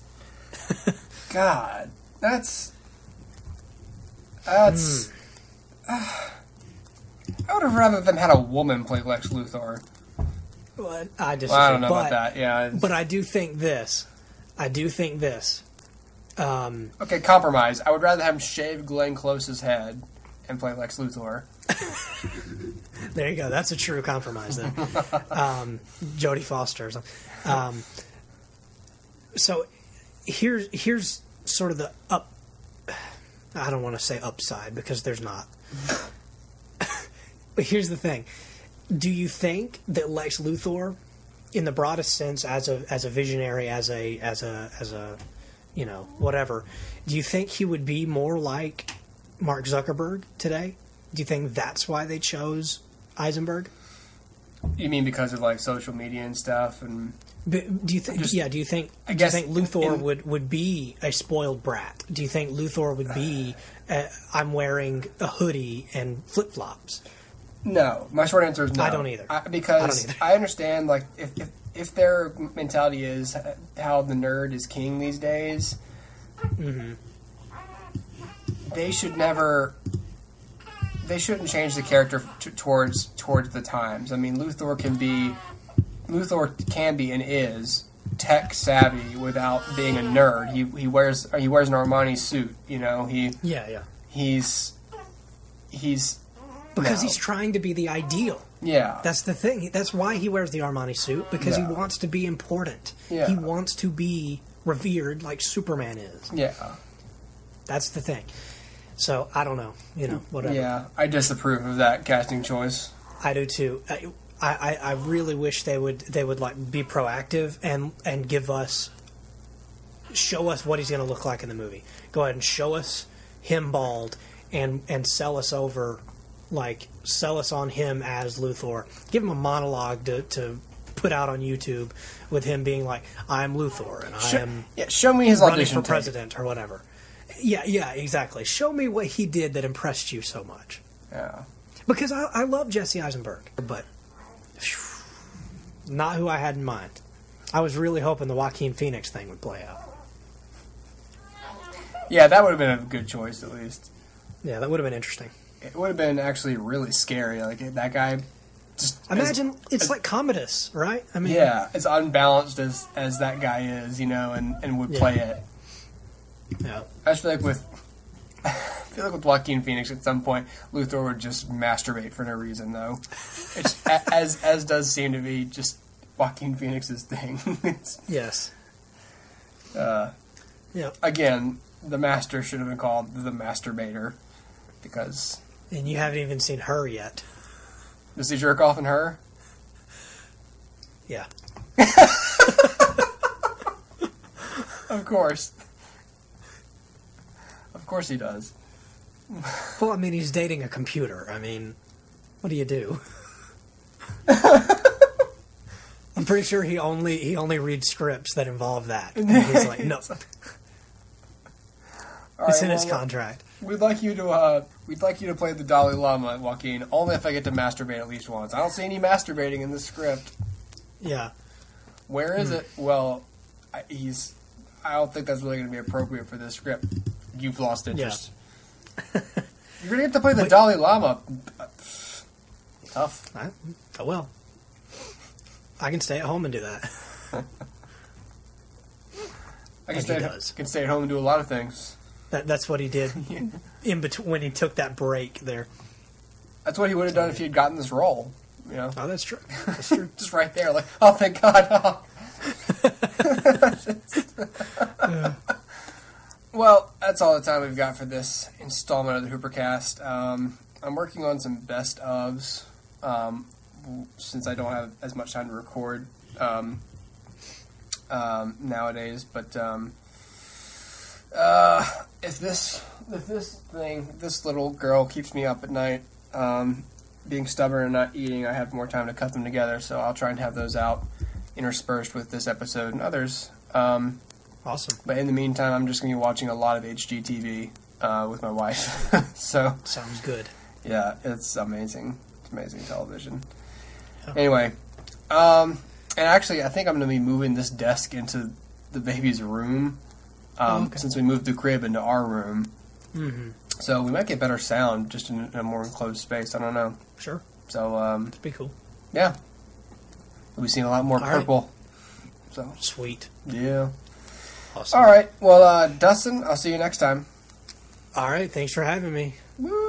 God, that's that's. Mm. Uh, I would have rather them had a woman play Lex Luthor. Well, I disagree. Well, I don't know but, about that. Yeah, but I do think this. I do think this. Um, okay, compromise. I would rather have him shave Glenn Close's head and play Lex Luthor. There you go. That's a true compromise then. um, Jodie Foster or something. Um, so here's here's sort of the up. I don't want to say upside, because there's not. But here's the thing: do you think that Lex Luthor, in the broadest sense, as a as a visionary, as a as a as a, you know, whatever, do you think he would be more like Mark Zuckerberg today? Do you think that's why they chose Eisenberg? You mean because of like social media and stuff? And but do you think? Just, yeah. Do you think? I guess, do you think Luthor in, would, would be a spoiled brat? Do you think Luthor would be? Uh, I'm wearing a hoodie and flip flops. No, my short answer is no. I don't either. I, because I, don't either. I understand, like, if, if if their mentality is how the nerd is king these days, mm-hmm. they should never. They shouldn't change the character t- towards towards the times. I mean, Luthor can be Luthor can be and is tech savvy without being a nerd. He he wears he wears an Armani suit. You know he yeah yeah he's he's because no. he's trying to be the ideal. Yeah, that's the thing. That's why he wears the Armani suit, because yeah. he wants to be important. Yeah. He wants to be revered like Superman is. Yeah, that's the thing. So, I don't know, you know, whatever. Yeah, I disapprove of that casting choice. I do too. I, I, I really wish they would they would like be proactive and and give us, show us what he's going to look like in the movie. Go ahead and show us him bald and and sell us over, like sell us on him as Luthor. Give him a monologue to to put out on YouTube with him being like, I'm Luthor and I am yeah, show me his running for president or whatever. Yeah, yeah, exactly. Show me what he did that impressed you so much. Yeah. Because I, I love Jesse Eisenberg, but phew, not who I had in mind. I was really hoping the Joaquin Phoenix thing would play out. Yeah, that would have been a good choice, at least. Yeah, that would have been interesting. It would have been actually really scary. Like, that guy just... Imagine, as, it's as, like Commodus, right? I mean, yeah, as unbalanced as, as that guy is, you know, and, and would yeah. play it. Yeah, I just feel like with I feel like with Joaquin Phoenix, at some point Luthor would just masturbate for no reason, though. It's, as as does seem to be just Joaquin Phoenix's thing. Yes. Uh, yeah. Again, The Master should have been called The Masturbator, because... And you haven't even seen her yet. Does he jerk off in her? Yeah. Of course. Of course he does. Well, I mean, he's dating a computer. I mean, what do you do? I'm pretty sure he only he only reads scripts that involve that. And he's like, no. All it's right, in well, his contract. We'd like you to uh, we'd like you to play the Dalai Lama, Joaquin. Only if I get to masturbate at least once. I don't see any masturbating in this script. Yeah. Where is hmm. it? Well, I, he's. I don't think that's really going to be appropriate for this script. You've lost interest. Yeah. You're going to get to play the Wait. Dalai Lama. Tough. I, I will. I can stay at home and do that. I can stay, at, can stay at home and do a lot of things. That, that's what he did yeah. in between when he took that break there. That's what he would have done if he had gotten this role. You know? Oh, that's true. That's true. Just right there, like, oh, thank God. Oh. yeah. Well, that's all the time we've got for this installment of the HooperCast. Um, I'm working on some best ofs um, since I don't have as much time to record um, um, nowadays, but. Um, Uh, if this, if this thing, this little girl keeps me up at night, um, being stubborn and not eating, I have more time to cut them together, so I'll try and have those out interspersed with this episode and others. Um, awesome. But in the meantime, I'm just going to be watching a lot of H G T V, uh, with my wife. So. Sounds good. Yeah, it's amazing. It's amazing television. Yeah. Anyway, um, and actually, I think I'm going to be moving this desk into the baby's room. Um, oh, okay. Since we moved the crib into our room. Mm-hmm. So we might get better sound just in a more enclosed space. I don't know. Sure. So, um... that'd be cool. Yeah. We'll be seeing a lot more All purple. Right. So sweet. Yeah. Awesome. All right. Well, uh, Dustin, I'll see you next time. All right. Thanks for having me. Woo!